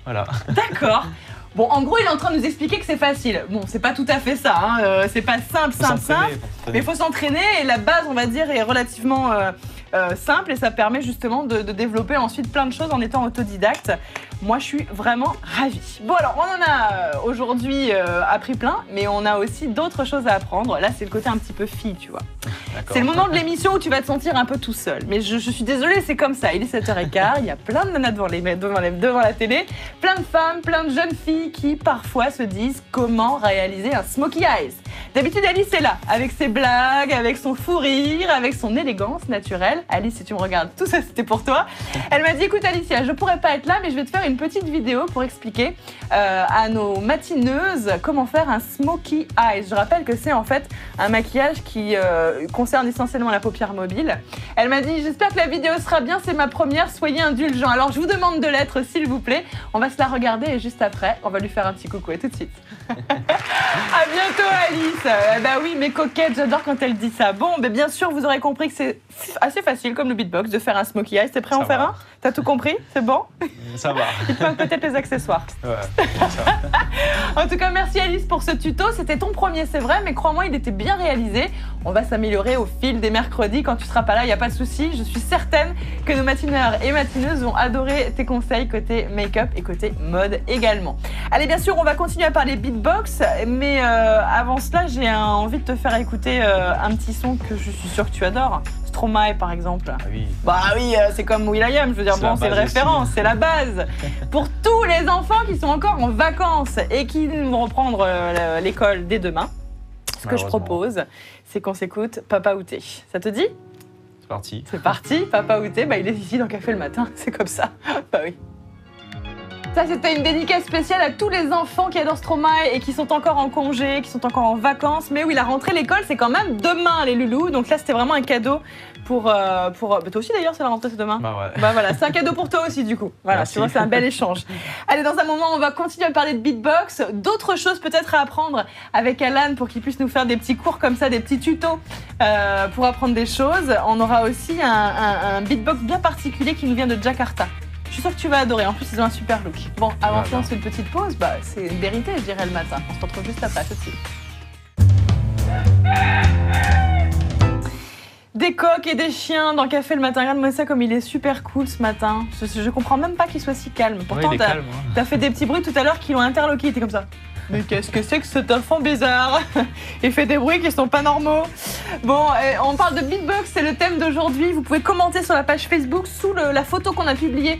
Voilà. D'accord. Bon, en gros, il est en train de nous expliquer que c'est facile. Bon, c'est pas tout à fait ça, hein. C'est pas simple, mais il faut s'entraîner et la base, on va dire, est relativement simple et ça permet justement de développer ensuite plein de choses en étant autodidacte. Moi, je suis vraiment ravie. Bon, alors, on en a aujourd'hui appris plein, mais on a aussi d'autres choses à apprendre. Là, c'est le côté un petit peu fille, tu vois. C'est le moment de l'émission où tu vas te sentir un peu tout seul. Mais je suis désolée, c'est comme ça. Il est 7h15, il y a plein de nanas devant la télé, plein de femmes, plein de jeunes filles qui parfois se disent comment réaliser un smokey eyes. D'habitude, Alice est là, avec ses blagues, avec son fou rire, avec son élégance naturelle. Alice, si tu me regardes, tout ça, c'était pour toi. Elle m'a dit, écoute, Alicia, je pourrais pas être là, mais je vais te faire une petite vidéo pour expliquer à nos matineuses comment faire un smokey eyes. Je rappelle que c'est en fait un maquillage qui concerne essentiellement la paupière mobile. Elle m'a dit, j'espère que la vidéo sera bien, c'est ma première, soyez indulgents. Alors je vous demande de l'être, s'il vous plaît. On va se la regarder et juste après, on va lui faire un petit coucou. Et tout de suite. À bientôt, Alice. Bah oui, mes coquettes, j'adore quand elle dit ça. Bon, mais bien sûr, vous aurez compris que c'est assez facile, comme le beatbox, de faire un smokey eyes. T'es prêt à en faire un? T'as tout compris? C'est bon? Ça va. Il te manque peut-être les accessoires. Ouais, ça va. En tout cas, merci Alice pour ce tuto. C'était ton premier, c'est vrai, mais crois-moi, il était bien réalisé. On va s'améliorer au fil des mercredis. Quand tu seras pas là, il n'y a pas de souci. Je suis certaine que nos matineurs et matineuses vont adorer tes conseils côté make-up et côté mode également. Allez, bien sûr, on va continuer à parler beatbox, mais avant cela, j'ai envie de te faire écouter un petit son que je suis sûre que tu adores. Stromae, par exemple. Ah oui. Bah oui, c'est comme Will I Am, je veux dire, bon, c'est une référence, c'est la base. Pour tous les enfants qui sont encore en vacances et qui vont reprendre l'école dès demain, ce que je propose, c'est qu'on s'écoute Papa Outé. Ça te dit? C'est parti. C'est parti, Papa Outé, bah, il est ici dans Café le matin, c'est comme ça. Bah oui. Ça, c'était une dédicace spéciale à tous les enfants qui adorent Stromae et qui sont encore en congé, qui sont encore en vacances. Mais oui, la rentrée, l'école, c'est quand même demain, les loulous. Donc là, c'était vraiment un cadeau pour toi aussi, d'ailleurs, c'est la rentrée, c'est demain. Bah ouais. Bah voilà, c'est un cadeau pour toi aussi, du coup. Voilà, tu vois, c'est un bel échange. Allez, dans un moment, on va continuer à parler de beatbox, d'autres choses peut-être à apprendre avec Alan pour qu'il puisse nous faire des petits cours comme ça, des petits tutos pour apprendre des choses. On aura aussi un beatbox bien particulier qui nous vient de Jakarta. Je suis sûre que tu vas adorer, en plus ils ont un super look. Bon, avant qu'on fasse une petite pause, bah, c'est une vérité, je dirais, le matin. On se retrouve juste après, tout de suite. Des coqs et des chiens dans Café le matin. Regarde-moi ça comme il est super cool ce matin. Je comprends même pas qu'il soit si calme. Pourtant, ouais, t'as fait des petits bruits tout à l'heure qui l'ont interloqué. T'es comme ça. Mais qu'est-ce que c'est que cet enfant bizarre? Il fait des bruits qui sont pas normaux. Bon, on parle de beatbox, c'est le thème d'aujourd'hui. Vous pouvez commenter sur la page Facebook sous la photo qu'on a publiée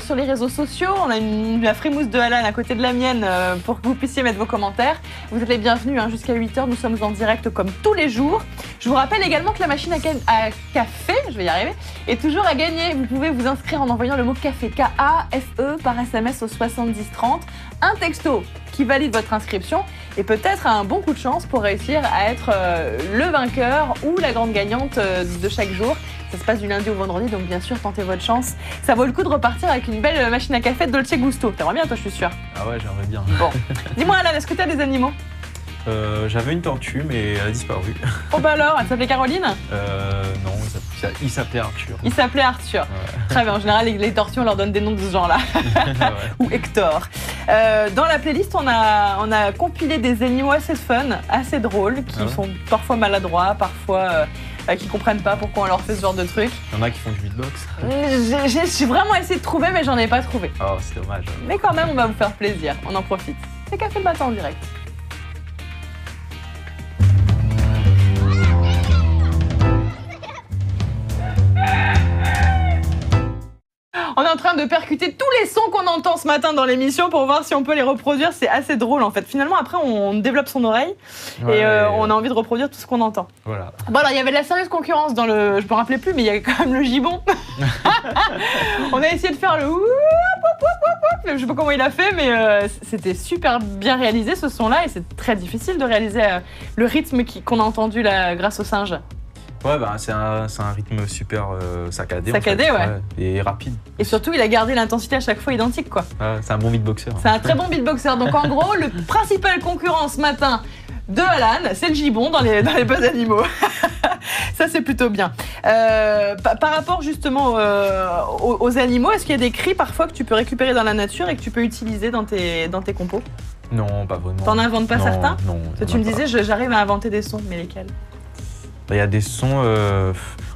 sur les réseaux sociaux. On a la frimousse de Alan à côté de la mienne pour que vous puissiez mettre vos commentaires. Vous êtes les bienvenus hein, jusqu'à 8h. Nous sommes en direct comme tous les jours. Je vous rappelle également que la machine à café, je vais y arriver, est toujours à gagner. Vous pouvez vous inscrire en envoyant le mot café, K-A-F-E, par SMS au 70 30, un texto qui valide votre inscription et peut-être un bon coup de chance pour réussir à être le vainqueur ou la grande gagnante de chaque jour. Ça se passe du lundi au vendredi, donc bien sûr, tentez votre chance. Ça vaut le coup de repartir avec une belle machine à café de Dolce Gusto. T'aimerais bien, toi, je suis sûre. Ah ouais, j'aimerais bien. Bon, dis-moi Alan, est-ce que t'as des animaux? J'avais une tortue, mais elle a disparu. Oh bah alors, elle s'appelait Caroline? Non, il s'appelait Arthur. Il s'appelait Arthur. Ouais. Très bien, en général, les tortues, on leur donne des noms de ce genre-là. Ou Hector. Dans la playlist, on a compilé des animaux assez fun, assez drôles, qui sont parfois maladroits, parfois qui comprennent pas pourquoi on leur fait ce genre de truc. Il y en a qui font du beatbox. J'ai vraiment essayé de trouver, mais j'en ai pas trouvé. Oh, c'est dommage. Mais quand même, on va vous faire plaisir, on en profite. C'est Café le matin en direct. On est en train de percuter tous les sons qu'on entend ce matin dans l'émission pour voir si on peut les reproduire. C'est assez drôle en fait. Finalement, après, on développe son oreille ouais, et on a envie de reproduire tout ce qu'on entend. Voilà. Bon, alors, il y avait de la sérieuse concurrence dans le... Je me rappelais plus, mais il y avait quand même le gibon. On a essayé de faire le... Je sais pas comment il a fait, mais c'était super bien réalisé ce son-là et c'est très difficile de réaliser le rythme qu'on a entendu là grâce au singe. Ouais, bah, c'est un rythme super saccadé. Saccadé, en fait. Ouais. Et rapide. Et surtout, il a gardé l'intensité à chaque fois identique, quoi. Ah, c'est un bon beatboxer. C'est un très bon beatboxer. Donc, en gros, le principal concurrent ce matin de Alan, c'est le gibon dans les bas animaux. Ça, c'est plutôt bien. Par rapport justement aux animaux, est-ce qu'il y a des cris parfois que tu peux récupérer dans la nature et que tu peux utiliser dans tes compos? Non, pas vraiment. T'en inventes pas certains? Non. Tu me disais, j'arrive à inventer des sons, mais lesquels? Il y a des sons...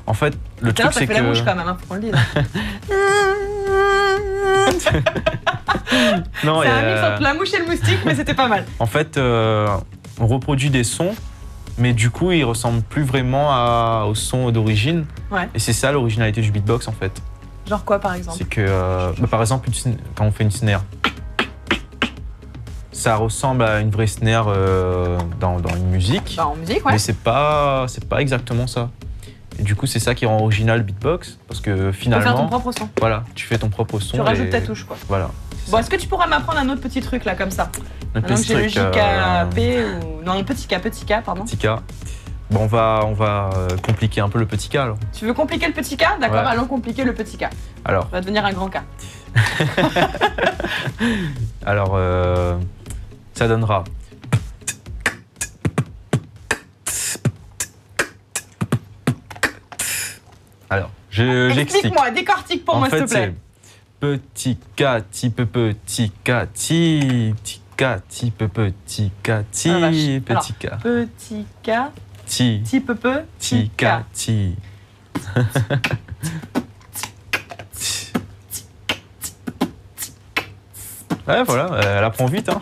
En fait, le truc, c'est que... la bouche quand même, hein, pour le dire. C'est un mix entre la mouche et le moustique, mais c'était pas mal. En fait, on reproduit des sons, mais du coup, ils ressemblent plus vraiment aux sons d'origine. Ouais. Et c'est ça l'originalité du beatbox, en fait. Genre quoi, par exemple? C'est que, par exemple, quand on fait une snare, ça ressemble à une vraie snare dans une musique, en musique, ouais. Mais c'est pas exactement ça. Et du coup, c'est ça qui rend original le beatbox, parce que finalement, tu fais ton propre son. Voilà, tu fais ton propre son. Tu rajoutes ta touche, quoi. Voilà. Bon, est-ce que tu pourras m'apprendre un autre petit truc là, comme ça? Un petit truc. Le JKP ou non, le petit K, pardon. Petit K. Bon, on va compliquer un peu le petit K alors. Tu veux compliquer le petit K? D'accord, ouais. Allons compliquer le petit K. Alors. Ça va devenir un grand K. Alors. Ça donnera. Alors, j'explique. Explique-moi, décortique pour moi, s'il te plaît. Petit cati, petit cati, petit cati, petit cati, petit cati. Petit cati, petit cati. Ouais, voilà, elle apprend vite, hein.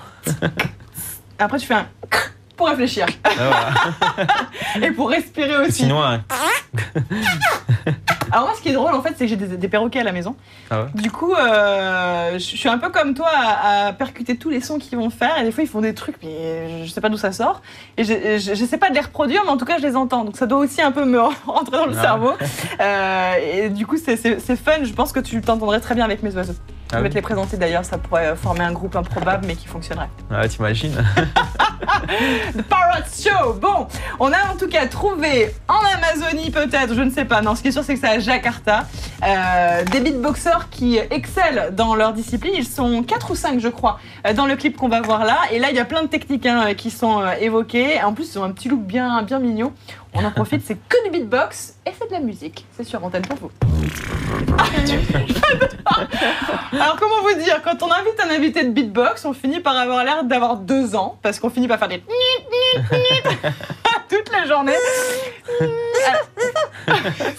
Après, tu fais un pour réfléchir. Ah, voilà. Et pour respirer aussi. Sinon, hein. Alors moi, ce qui est drôle, en fait, c'est que j'ai des perroquets à la maison. Ah ouais. Du coup, je suis un peu comme toi à percuter tous les sons qu'ils vont faire. Et des fois, ils font des trucs, mais je sais pas d'où ça sort. Et j'essaie pas de les reproduire, mais en tout cas, je les entends. Donc ça doit aussi un peu me rentrer dans le cerveau. Et du coup, c'est fun. Je pense que tu t'entendrais très bien avec mes oiseaux. Ah, je vais te les présenter d'ailleurs. Ça pourrait former un groupe improbable, mais qui fonctionnerait. Ah, t'imagines. The Parrot Show. Bon, on a en tout cas trouvé en Amazonie, peut-être, je ne sais pas. Non, ce qui est sûr, c'est que ça Jakarta, des beatboxers qui excellent dans leur discipline. Ils sont 4 ou 5, je crois, dans le clip qu'on va voir là. Et là, il y a plein de techniques hein, qui sont évoquées. En plus, ils ont un petit look bien, bien mignon. On en profite, c'est que du beatbox et c'est de la musique. C'est sur Antenne pour vous. Alors, comment vous dire, quand on invite un invité de beatbox, on finit par avoir l'air d'avoir 2 ans parce qu'on finit par faire des... toute la journée.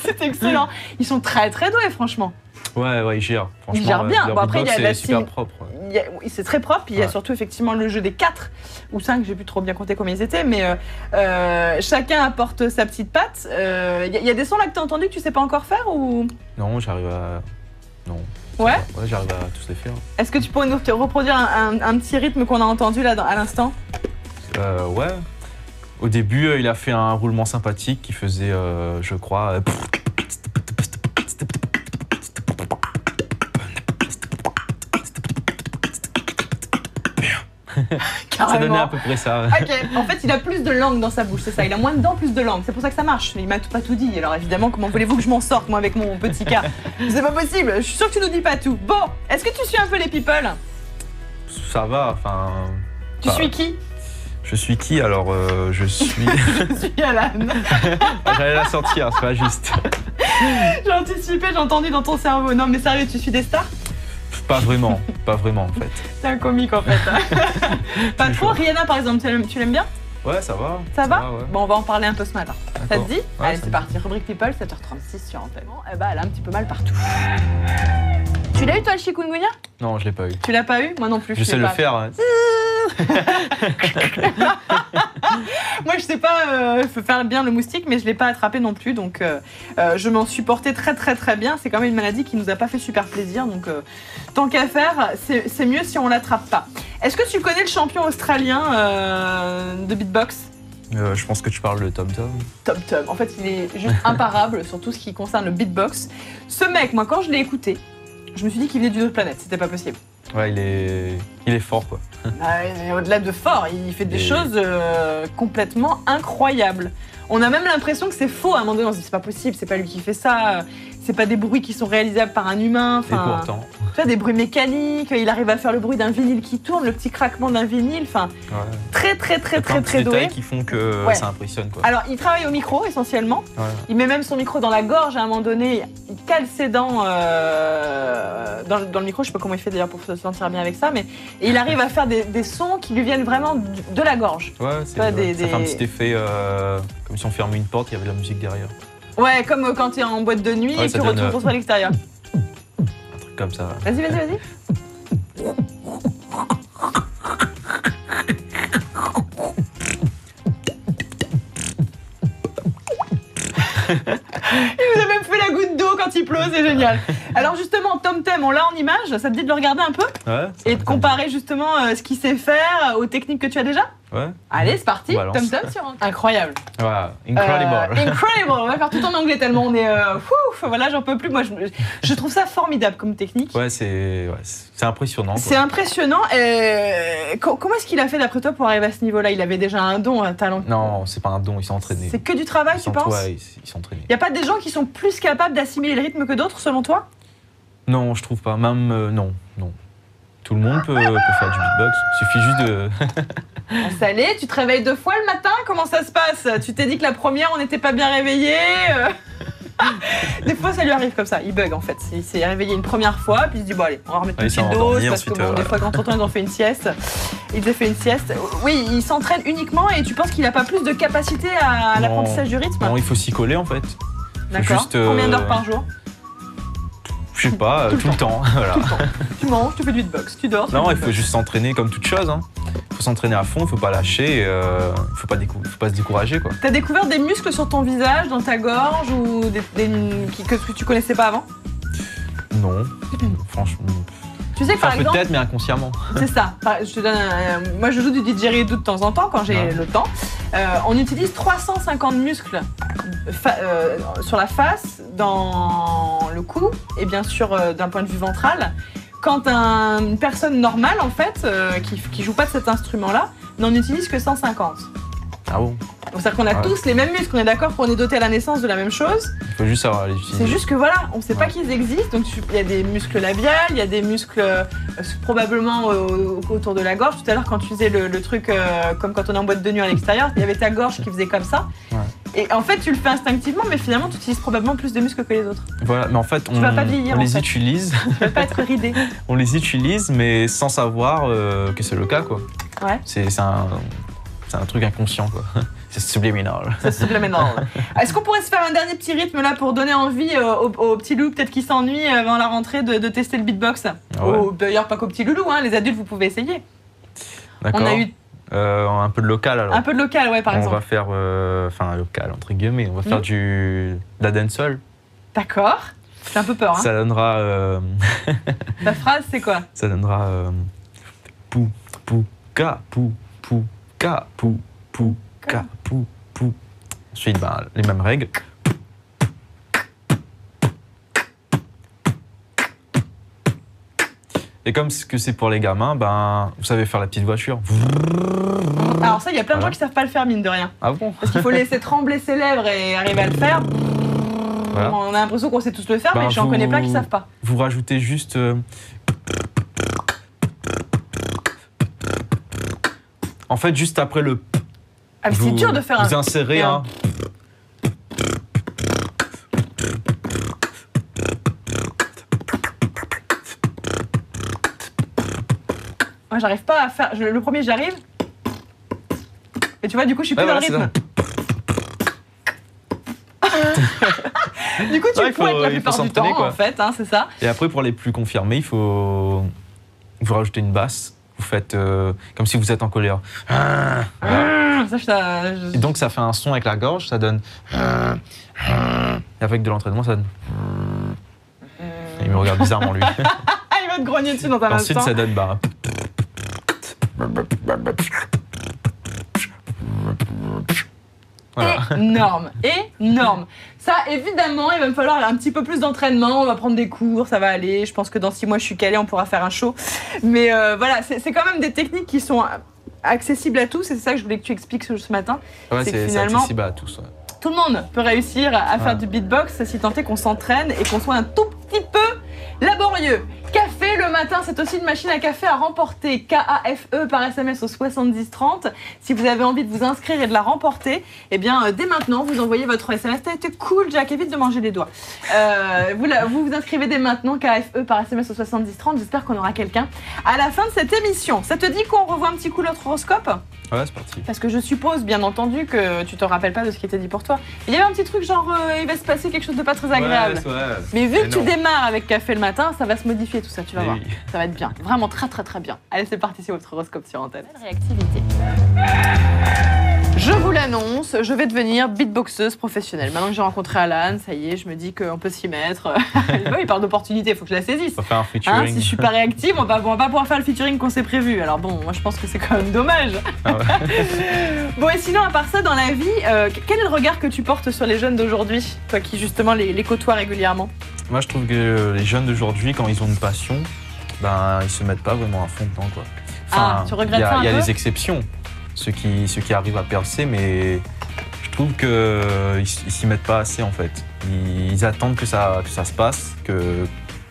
C'est excellent. Ils sont très très doués, franchement. Ouais, ils gèrent. Franchement, ils gèrent bien. Bon, après, il y a la super propre. C'est très propre. Il y a surtout effectivement le jeu des 4 ou 5. J'ai plus trop bien compté combien ils étaient, mais chacun apporte sa petite patte. Il y a des sons là que t'as entendu que tu sais pas encore faire ou? Non, j'arrive à. Non. Ouais. Ouais, j'arrive à tous les faire. Est-ce que tu pourrais nous reproduire un petit rythme qu'on a entendu là à l'instant? Ouais. Au début, il a fait un roulement sympathique qui faisait, je crois... Ça donnait à peu près ça. Okay. En fait, il a plus de langue dans sa bouche, c'est ça. Il a moins de dents, plus de langue. C'est pour ça que ça marche. Il m'a pas tout dit. Alors évidemment, comment voulez-vous que je m'en sorte, moi, avec mon petit cas? C'est pas possible. Je suis sûre que tu nous dis pas tout. Bon, est-ce que tu suis un peu les people? Ça va, enfin... Tu suis qui? Je suis qui? Alors, je suis... Je suis Alan. J'allais la sortir, c'est pas juste. J'ai anticipé, j'ai entendu dans ton cerveau. Non mais sérieux, tu suis des stars? Pas vraiment, pas vraiment en fait. C'est un comique en fait. Pas trop, Rihanna par exemple, tu l'aimes bien? Ouais, ça va. Ça va ouais. Bon, on va en parler un peu ce matin. Ça te dit? Ouais, allez, c'est parti. Rubrique People, 7h36 sur Antenne. Eh ben, elle a un petit peu mal partout. Tu l'as eu, toi, le chikungunya? Non, je l'ai pas eu. Tu l'as pas eu? Moi non plus. Je sais le faire. Hein. Moi, je sais pas faire bien le moustique, mais je l'ai pas attrapé non plus. Donc, je m'en suis portée très bien. C'est quand même une maladie qui nous a pas fait super plaisir. Donc, tant qu'à faire, c'est mieux si on l'attrape pas. Est-ce que tu connais le champion australien de beatbox? Je pense que tu parles de Tom Tom. Tom Tom. En fait, il est juste imparable sur tout ce qui concerne le beatbox. Ce mec, moi, quand je l'ai écouté, je me suis dit qu'il venait d'une autre planète. C'était pas possible. Ouais, il est fort, quoi. Au-delà de fort, il fait des choses complètement incroyables. On a même l'impression que c'est faux. À un moment donné, on se dit, c'est pas possible, c'est pas lui qui fait ça. C'est pas des bruits qui sont réalisables par un humain. Et pourtant. Tu vois, des bruits mécaniques. Il arrive à faire le bruit d'un vinyle qui tourne, le petit craquement d'un vinyle. Enfin, ouais. Très doué. Des détails qui font que ça impressionne, quoi. Alors, il travaille au micro, essentiellement. Ouais. Il met même son micro dans la gorge à un moment donné. Il cale ses dents dans le micro. Je sais pas comment il fait d'ailleurs pour se sentir bien avec ça, mais et il arrive à faire des sons qui lui viennent vraiment de la gorge. Ouais, ça fait un petit effet comme si on fermait une porte, il y avait de la musique derrière. Ouais, comme quand tu es en boîte de nuit et que tu retournes pour toi à l'extérieur. Un truc comme ça. Vas-y. Il nous a même fait la goutte d'eau quand il pleut, c'est génial. Alors justement, Tom Tom, on l'a en image, ça te dit de le regarder un peu? Ouais. Et de comparer justement ce qu'il sait faire aux techniques que tu as déjà? Ouais. Allez, c'est parti, Tom Tom sur Antenne. Incroyable. Wow, incredible. On va faire tout en anglais tellement on est... Ouf, voilà, j'en peux plus. Moi, je trouve ça formidable comme technique. Ouais, c'est impressionnant. C'est impressionnant. Et comment est-ce qu'il a fait d'après toi pour arriver à ce niveau-là? Il avait déjà un don, un talent? Non, c'est pas un don, il s'est entraîné. C'est que du travail, tu penses? Ouais, il s'est entraîné. Il n'y a pas des gens qui sont plus capables d'assimiler le rythme que d'autres, selon toi? Non, je trouve pas. Même, non. Tout le monde peut faire du beatbox. Il suffit juste de... Salé, tu te réveilles 2 fois le matin? Comment ça se passe? Tu t'es dit que la première, on n'était pas bien réveillés Des fois, ça lui arrive comme ça. Il bug, en fait. Il s'est réveillé une première fois, puis il se dit, bon, allez, on va remettre une petite dose. Parce que des fois, quand on entend, ils ont fait une sieste. Ils ont fait une sieste. Oui, il s'entraîne uniquement et tu penses qu'il n'a pas plus de capacité à l'apprentissage du rythme? Non, il faut s'y coller, en fait. D'accord. Combien d'heures par jour? Je sais pas, tout le temps. Voilà. Tout le temps. Tu manges, tu fais du beatbox, tu dors. Non, il faut juste s'entraîner comme toute chose. Hein. Il faut s'entraîner à fond, il faut pas lâcher, il faut pas se décourager, quoi. T'as découvert des muscles sur ton visage, dans ta gorge, ou que tu connaissais pas avant? Non, franchement. Tu sais, par exemple, peut-être, mais inconsciemment. C'est ça. Je te donne moi, je joue du didgeridoo de temps en temps, quand j'ai le temps. On utilise 350 muscles sur la face, dans le cou, et bien sûr d'un point de vue ventral. Quand une personne normale, en fait, qui joue pas de cet instrument-là, n'en utilise que 150. Ah bon? Donc, c'est-à-dire qu'on a tous les mêmes muscles, on est d'accord qu'on est doté à la naissance de la même chose. Il faut juste savoir les utiliser. C'est juste que voilà, on ne sait pas qu'ils existent. Donc il y a des muscles labiales, il y a des muscles probablement autour de la gorge. Tout à l'heure, quand tu faisais le truc comme quand on est en boîte de nuit à l'extérieur, il y avait ta gorge qui faisait comme ça. Ouais. Et en fait, tu le fais instinctivement, mais finalement, tu utilises probablement plus de muscles que les autres. Voilà, mais en fait, on les utilise. Tu vas pas être ridé. On les utilise, mais sans savoir que c'est le cas, quoi. Ouais. C'est un truc inconscient, quoi. C'est subliminal. C'est subliminal. Est-ce qu'on pourrait se faire un dernier petit rythme là pour donner envie aux petits loulous, peut-être qui s'ennuient avant la rentrée, de tester le beatbox? D'ailleurs, pas qu'aux petits loulous, hein, les adultes, vous pouvez essayer. D'accord. On a eu un peu de local, alors. Un peu de local, ouais, par exemple. On va faire, enfin, local entre guillemets, on va faire de la dancehall. D'accord. J'ai un peu peur. Hein. Ça donnera. Ta phrase, c'est quoi? Ça donnera. Pou, pou, ka, pou, pou, ka, pou, pou. Ka, pou, pou. Ensuite, les mêmes règles. Et comme ce que c'est pour les gamins, vous savez faire la petite voiture. Alors ça, il y a plein de gens qui savent pas le faire, mine de rien. Ah bon? Parce qu'il faut laisser trembler ses lèvres et arriver à le faire. Voilà. On a l'impression qu'on sait tous le faire, mais j'en connais plein qui savent pas. Vous rajoutez juste... En fait, juste après le... Ah, c'est dur de faire un... Vous insérez un... Moi, j'arrive pas à faire... Le premier, j'arrive. Mais tu vois, du coup, je suis plus dans le rythme. Du coup, tu le pointes la plupart du temps, en fait, hein, c'est ça. Et après, pour les plus confirmés, il faut vous rajouter une basse. Vous faites comme si vous êtes en colère. Et donc, ça fait un son avec la gorge, ça donne. Et avec de l'entraînement, ça donne. Il me regarde bizarrement, lui. Il va te grogner dessus dans un instant. Ensuite, ça donne bah. Voilà. Énorme, énorme. Ça, évidemment, il va me falloir un petit peu plus d'entraînement. On va prendre des cours, ça va aller. Je pense que dans 6 mois, je suis calée, on pourra faire un show. Mais voilà, c'est quand même des techniques qui sont accessibles à tous. Et c'est ça que je voulais que tu expliques ce matin. Ouais, c'est accessible à tous. Ouais. Tout le monde peut réussir à faire du beatbox si tant est qu'on s'entraîne et qu'on soit un tout petit peu laborieux. Café le matin, c'est aussi une machine à café à remporter. KAFE par SMS au 7030. Si vous avez envie de vous inscrire et de la remporter, eh bien, dès maintenant, vous envoyez votre SMS. T'as été cool, Jack, évite de manger les doigts. Vous inscrivez dès maintenant, KAFE par SMS au 7030. J'espère qu'on aura quelqu'un à la fin de cette émission. Ça te dit qu'on revoit un petit coup notre horoscope ? Ouais, c'est parti. Parce que je suppose, bien entendu, que tu te rappelles pas de ce qui était dit pour toi. Il y avait un petit truc genre, il va se passer quelque chose de pas très agréable. Ouais, mais vu que tu démarres avec café le matin, ça va se modifier tout ça, tu vas voir. Ça va être bien, vraiment très très très bien. Allez, c'est parti, c'est votre horoscope sur Antenne. Réactivité. Je vous l'annonce, je vais devenir beatboxeuse professionnelle. Maintenant que j'ai rencontré Alan, ça y est, je me dis qu'on peut s'y mettre. Il parle d'opportunité, il faut que je la saisisse. On va faire un featuring. Hein, si je suis pas réactive, on va pas pouvoir faire le featuring qu'on s'est prévu. Alors bon, moi je pense que c'est quand même dommage. Ah ouais. Bon, et sinon, à part ça, dans la vie, quel est le regard que tu portes sur les jeunes d'aujourd'hui, toi qui justement les côtoies régulièrement? Moi, je trouve que les jeunes d'aujourd'hui, quand ils ont une passion, ben ils se mettent pas vraiment à fond dedans, quoi. Enfin, tu regrettes ça un peu ? Il y a des exceptions. Ceux qui arrivent à percer, mais je trouve qu'ils s'y mettent pas assez en fait. Ils attendent que ça se passe, que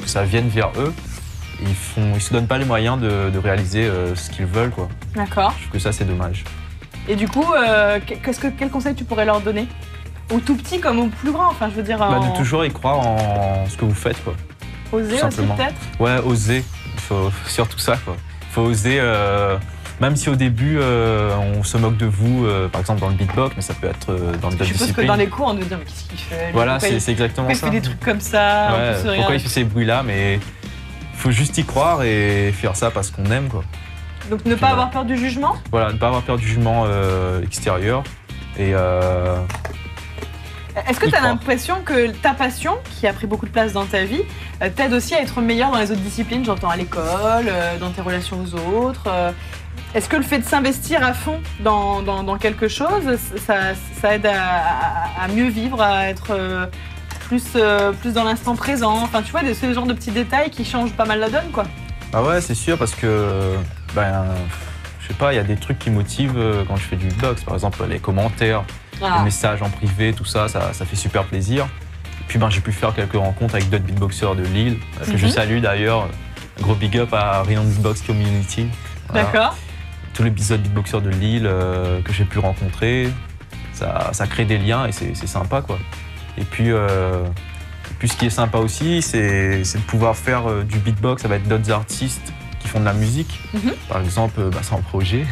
ça vienne vers eux. Ils se donnent pas les moyens de réaliser ce qu'ils veulent, quoi. D'accord. Je trouve que ça, c'est dommage. Et du coup, quel conseil tu pourrais leur donner? Au tout petit comme au plus grand, enfin je veux dire... Bah, de toujours y croire en ce que vous faites, quoi. Oser aussi peut-être? Ouais, oser. Faut surtout ça, quoi. Faut oser... Même si au début, on se moque de vous, par exemple dans le beatbox, mais ça peut être dans d'autres disciplines. Je suppose que dans les cours, on nous dit mais qu'est-ce qu'il fait? Voilà, c'est exactement ça. Pourquoi il fait des trucs comme ça? Ouais, pourquoi il fait ces bruits-là? Mais faut juste y croire et faire ça parce qu'on aime, quoi. Donc ne pas avoir peur du jugement. Voilà, ne pas avoir peur du jugement extérieur. Et est-ce que tu as l'impression que ta passion, qui a pris beaucoup de place dans ta vie, t'aide aussi à être meilleure dans les autres disciplines? J'entends à l'école, dans tes relations aux autres. Est-ce que le fait de s'investir à fond dans quelque chose, ça aide à mieux vivre, à être plus dans l'instant présent? Enfin, tu vois, ce genre de petits détails qui changent pas mal la donne, quoi. Ah ouais, c'est sûr, parce que, ben, je sais pas, il y a des trucs qui motivent quand je fais du beatbox, par exemple les commentaires, les messages en privé, tout ça, ça fait super plaisir. Et puis, ben, j'ai pu faire quelques rencontres avec d'autres beatboxers de Lille, que je salue d'ailleurs. Gros big up à Réunion Beatbox Community. Voilà. D'accord. Tous les beatboxers de Lille que j'ai pu rencontrer, ça crée des liens et c'est sympa, quoi. Et puis ce qui est sympa aussi, c'est de pouvoir faire du beatbox avec d'autres artistes qui font de la musique. Par exemple, c'est un projet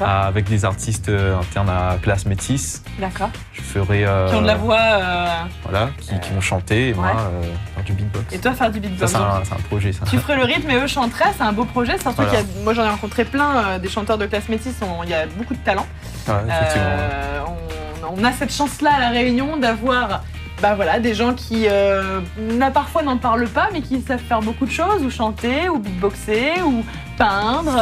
avec des artistes internes à KlaSs MetiSs. D'accord. Je ferai... qui ont de la voix... Voilà, qui vont chanter et moi faire du beatbox. Et toi faire du beatbox. Ça, c'est un projet, ça. Tu ferais le rythme et eux chanteraient, c'est un beau projet. Surtout qu'il y a, moi, j'en ai rencontré plein des chanteurs de KlaSs MetiSs, il y a beaucoup de talent. Ouais, effectivement. On a cette chance-là à La Réunion d'avoir... Bah voilà, des gens qui parfois n'en parlent pas, mais qui savent faire beaucoup de choses, ou chanter, ou beatboxer, ou peindre,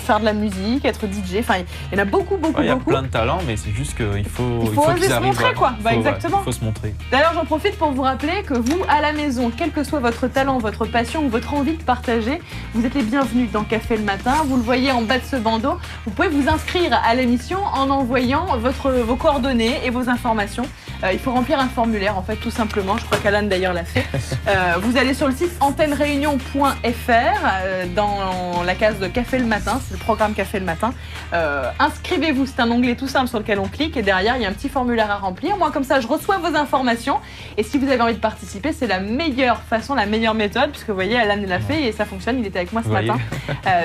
faire de la musique, être DJ. Enfin, il y en a beaucoup. Il y a plein de talents, mais c'est juste qu'il faut qu'ils arrivent. Il faut se montrer, quoi. Bah, exactement. Il faut se montrer. D'ailleurs, j'en profite pour vous rappeler que vous, à la maison, quel que soit votre talent, votre passion ou votre envie de partager, vous êtes les bienvenus dans Café le matin. Vous le voyez en bas de ce bandeau. Vous pouvez vous inscrire à l'émission en envoyant vos coordonnées et vos informations Il faut remplir un formulaire, en fait, tout simplement. Je crois qu'Alan, d'ailleurs, l'a fait. Vous allez sur le site antennereunion.fr dans la case de Café le matin. C'est le programme Café le matin. Inscrivez-vous. C'est un onglet tout simple sur lequel on clique. Et derrière, il y a un petit formulaire à remplir. Moi, comme ça, je reçois vos informations. Et si vous avez envie de participer, c'est la meilleure façon, la meilleure méthode. Puisque, vous voyez, Alan l'a fait et ça fonctionne. Il était avec moi ce matin.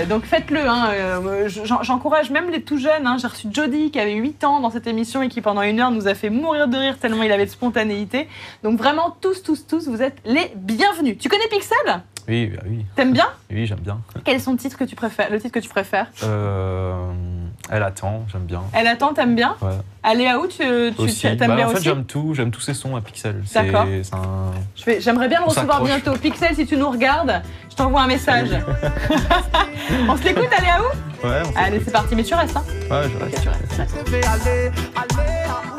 Donc, faites-le. Hein. J'encourage même les tout jeunes. Hein. J'ai reçu Jody qui avait 8 ans dans cette émission et qui, pendant une heure, nous a fait mourir de rire tellement il avait de spontanéité. Donc vraiment, tous, vous êtes les bienvenus. Tu connais Pixel ? Oui, bah oui. T'aimes bien ? Oui, j'aime bien. Quel est son titre que tu préfères ? Le titre que tu préfères ? Elle attend, j'aime bien. Elle attend, t'aimes bien ? Ouais. Aller à où tu t'aimes bien en fait, j'aime tous ces sons à Pixel. D'accord. J'aimerais bien le recevoir bientôt. Pixel, si tu nous regardes, je t'envoie un message. On se l'écoute, aller à où ? Ouais, on allez, c'est parti, mais tu restes. Hein. Ouais, je reste.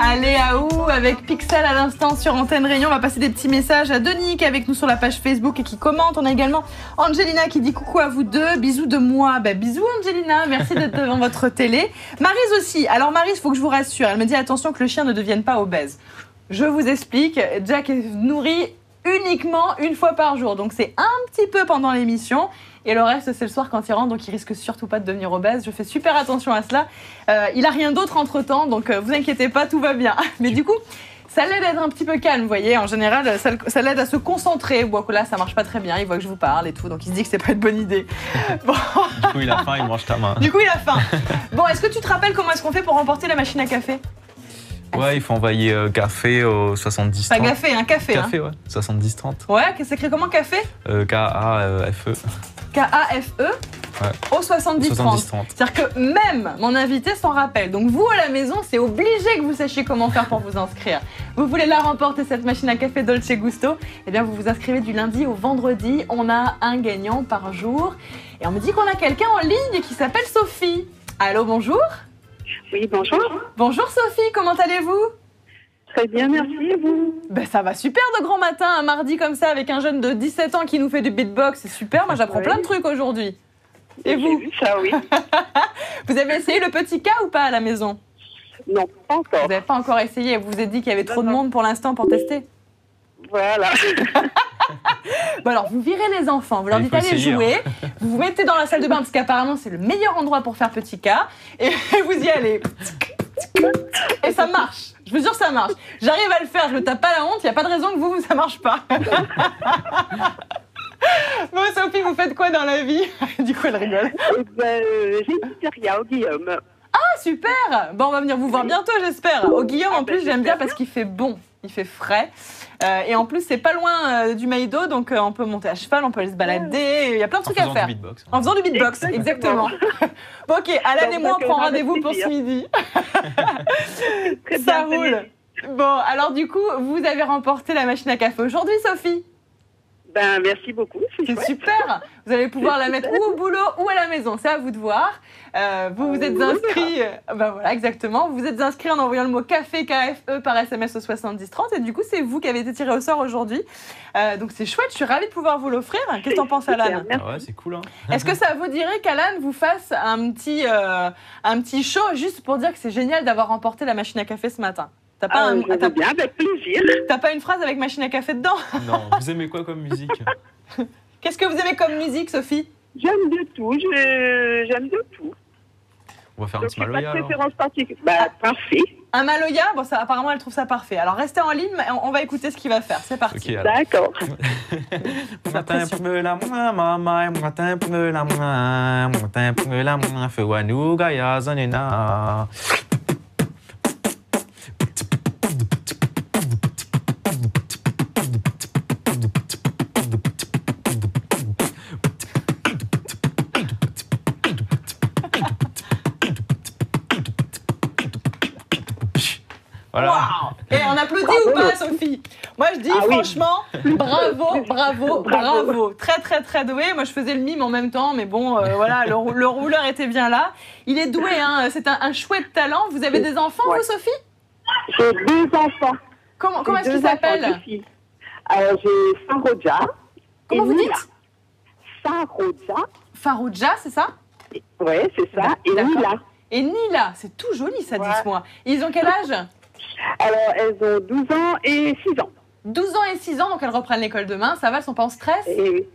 Aller à où avec Pixel à l'instant sur Antenne Réunion. On va passer des petits messages à Denis qui est avec nous sur la page Facebook et qui commente. On a également Angelina qui dit coucou à vous deux, bisous de moi. Ben, bisous Angelina, merci d'être devant votre télé. Maryse aussi. Alors Maryse, il faut que je vous rassure. Elle me dit attention que le chien ne devienne pas obèse. Je vous explique, Jack est nourri uniquement une fois par jour. Donc c'est un petit peu pendant l'émission. Et le reste, c'est le soir quand il rentre, donc il risque surtout pas de devenir obèse. Je fais super attention à cela. Il a rien d'autre entre-temps, donc vous inquiétez pas, tout va bien. Mais du coup, ça l'aide à être un petit peu calme, vous voyez. En général, ça l'aide à se concentrer. Bon, là, ça marche pas très bien, il voit que je vous parle et tout, donc il se dit que c'est pas une bonne idée. Bon. Du coup, il a faim, il mange ta main. Du coup, il a faim. Bon, est-ce que tu te rappelles comment est-ce qu'on fait pour remporter la machine à café ? Ouais, il faut envoyer café au 70-30. Pas café, un café. Café, hein. Ouais, 70-30. Ouais, c'est écrit comment café ? K-A-F-E. K-A-F-E au 70-30. C'est-à-dire que même mon invité s'en rappelle. Donc vous à la maison, c'est obligé que vous sachiez comment faire pour vous inscrire. Vous voulez la remporter, cette machine à café Dolce Gusto ? Eh bien, vous vous inscrivez du lundi au vendredi. On a un gagnant par jour. Et on me dit qu'on a quelqu'un en ligne qui s'appelle Sophie. Allô, bonjour ? Oui, bonjour. Bonjour Sophie, comment allez-vous ? Très bien, merci, vous. Ben, ça va super de grand matin, un mardi comme ça, avec un jeune de 17 ans qui nous fait du beatbox, c'est super, moi j'apprends plein de trucs aujourd'hui. Et vous ? J'ai vu ça, oui. Vous avez essayé le petit K ou pas à la maison ? Non, pas encore. Vous n'avez pas encore essayé, vous vous êtes dit qu'il y avait trop de monde pour l'instant pour tester ? Voilà. Bon alors, vous virez les enfants, vous leur dites allez jouer, vous vous mettez dans la salle de bain parce qu'apparemment c'est le meilleur endroit pour faire petit cas et vous y allez. Et ça marche, je vous jure ça marche. J'arrive à le faire, je me tape pas la honte, il n'y a pas de raison que vous, ça marche pas. Bon Sophie, vous faites quoi dans la vie ? Du coup elle rigole. J'ai une pizzeria au Guillaume. Ah super ! Bon on va venir vous voir bientôt j'espère. Au Guillaume en plus j'aime bien parce qu'il fait bon, il fait frais. Et en plus, c'est pas loin du Maïdo, donc on peut monter à cheval, on peut aller se balader, il y a plein de trucs à faire. En faisant du beatbox, exactement. Bon, ok, Alan et moi, on prend rendez-vous pour ce midi. Ça roule. Bon, alors du coup, vous avez remporté la machine à café aujourd'hui, Sophie ? Ben, merci beaucoup. C'est super. Vous allez pouvoir la mettre ou au boulot ou à la maison. C'est à vous de voir. Vous vous êtes inscrit. Ben voilà, exactement. Vous vous êtes inscrit en envoyant le mot café KFE par SMS au 70-30. Et du coup, c'est vous qui avez été tiré au sort aujourd'hui. Donc c'est chouette. Je suis ravie de pouvoir vous l'offrir. Qu'est-ce que t'en penses, Alan ? Ouais, c'est cool. Hein. Est-ce que ça vous dirait qu'Alan vous fasse un petit show juste pour dire que c'est génial d'avoir remporté la machine à café ce matin ? T'as pas, pas une phrase avec machine à café dedans ? Non, vous aimez quoi comme musique ? Qu'est-ce que vous aimez comme musique, Sophie ? J'aime de tout, j'aime de tout. On va faire donc un petit Maloya. Pas de préférence particulière. Bah, parfait. Un Maloya ? Bon, ça, apparemment, elle trouve ça parfait. Alors, restez en ligne, on va écouter ce qu'il va faire. C'est parti. Okay, d'accord. Voilà. Wow. Et on applaudit bravo. Ou pas, Sophie ? Moi, je dis franchement, bravo. Très doué. Moi, je faisais le mime en même temps, mais bon, voilà, le rouleur était bien là. Il est doué, hein. C'est un chouette talent. Vous avez des enfants, vous, Sophie ? J'ai deux enfants. Comment est-ce qu'ils s'appellent ? J'ai Saroja. Comment vous dites ? Saroja. Saroja, c'est ça ? Oui, c'est ça. Et Nila. C'est tout joli, ça, dites-moi. Ils ont quel âge ? Alors, elles ont 12 ans et 6 ans. 12 ans et 6 ans, donc elles reprennent l'école demain. Ça va, elles sont pas en stress? Et...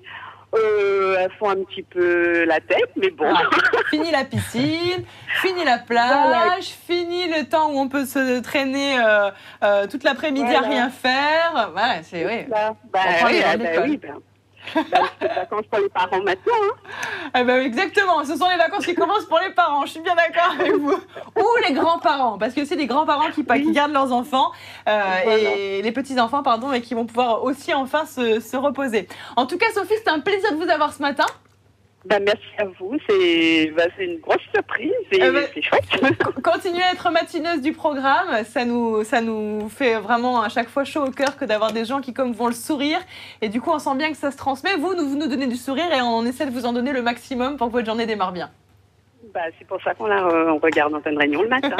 elles font un petit peu la tête, mais bon. Ah, fini la piscine, fini la plage, voilà. Fini le temps où on peut se traîner toute l'après-midi voilà. à rien faire. Voilà, c'est oui. C'est les vacances pour les parents maintenant. Hein. Eh ben, exactement, ce sont les vacances qui commencent pour les parents, je suis bien d'accord avec vous. Ou les grands-parents, parce que c'est des grands-parents qui gardent leurs enfants voilà. et les petits-enfants, pardon, et qui vont pouvoir aussi enfin se reposer. En tout cas, Sophie, c'était un plaisir de vous avoir ce matin. Ben, merci à vous, c'est une grosse surprise et c'est chouette. Continuez à être matineuse du programme, ça nous fait vraiment à chaque fois chaud au cœur que d'avoir des gens qui comme vont le sourire et du coup on sent bien que ça se transmet. Vous nous donnez du sourire et on essaie de vous en donner le maximum pour que votre journée démarre bien. Bah, c'est pour ça qu'on regarde Antenne Réunion le matin.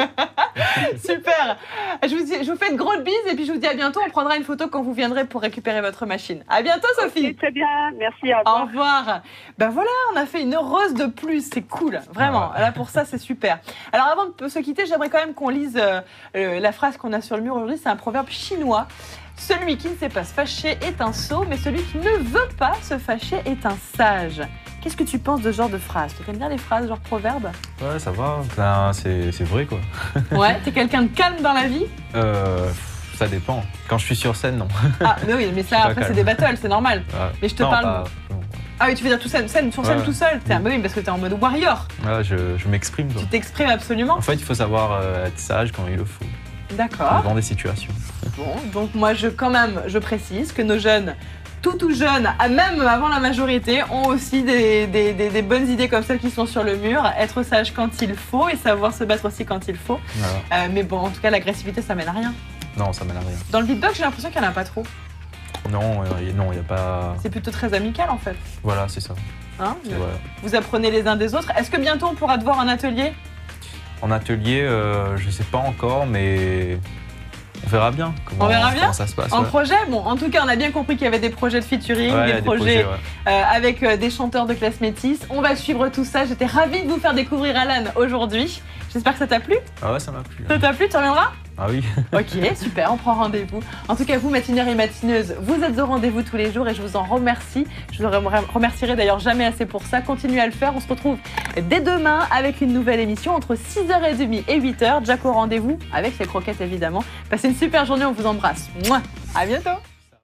Super, je vous fais de grosses bises et puis je vous dis à bientôt. On prendra une photo quand vous viendrez pour récupérer votre machine. À bientôt Sophie. Très bien, merci, au revoir. Au revoir. Ben voilà, on a fait une heureuse de plus, c'est cool, vraiment. Là pour ça c'est super. Alors avant de se quitter, j'aimerais quand même qu'on lise la phrase qu'on a sur le mur aujourd'hui, c'est un proverbe chinois. Celui qui ne sait pas se fâcher est un sot, mais celui qui ne veut pas se fâcher est un sage. Qu'est-ce que tu penses de ce genre de phrase? Tu aimes bien les phrases genre proverbes? Ouais, ça va, c'est vrai quoi. Ouais, t'es quelqu'un de calme dans la vie? Ça dépend. Quand je suis sur scène, non. Ah, mais oui, mais ça après c'est des battles, c'est normal. Ouais. Mais je te parle... Pas... Ah oui, tu veux dire tout seul, sur scène tout seul. T'es un oui, parce que t'es en mode warrior. Voilà, je m'exprime. Tu t'exprimes absolument. En fait, il faut savoir être sage quand il le faut. D'accord. Dans des situations. Bon, donc moi, je précise que nos jeunes, tout jeunes, même avant la majorité, ont aussi des bonnes idées comme celles qui sont sur le mur. Être sage quand il faut et savoir se battre aussi quand il faut. Voilà. Mais bon, en tout cas, l'agressivité, ça mène à rien. Non, ça mène à rien. Dans le beatbox, j'ai l'impression qu'il n'y en a pas trop. Non, il n'y a pas... C'est plutôt très amical, en fait. Voilà, c'est ça. Hein, vous apprenez les uns des autres. Est-ce que bientôt, on pourra te voir en atelier? En atelier, je ne sais pas encore, mais on verra bien comment ça se passe. En projet, bon, en tout cas, on a bien compris qu'il y avait des projets de featuring, des projets avec des chanteurs de KlaSs MetiSs. On va suivre tout ça. J'étais ravie de vous faire découvrir Alan aujourd'hui. J'espère que ça t'a plu. Ah ouais, ça m'a plu. Ça t'a plu, tu reviendras? Ah oui. Ok, super, on prend rendez-vous. En tout cas, vous, matineurs et matineuses, vous êtes au rendez-vous tous les jours et je vous en remercie. Je vous remercierai d'ailleurs jamais assez pour ça. Continuez à le faire. On se retrouve dès demain avec une nouvelle émission entre 6h30 et 8h. Jack au rendez-vous avec ses croquettes, évidemment. Passez une super journée, on vous embrasse. Mouah. À bientôt.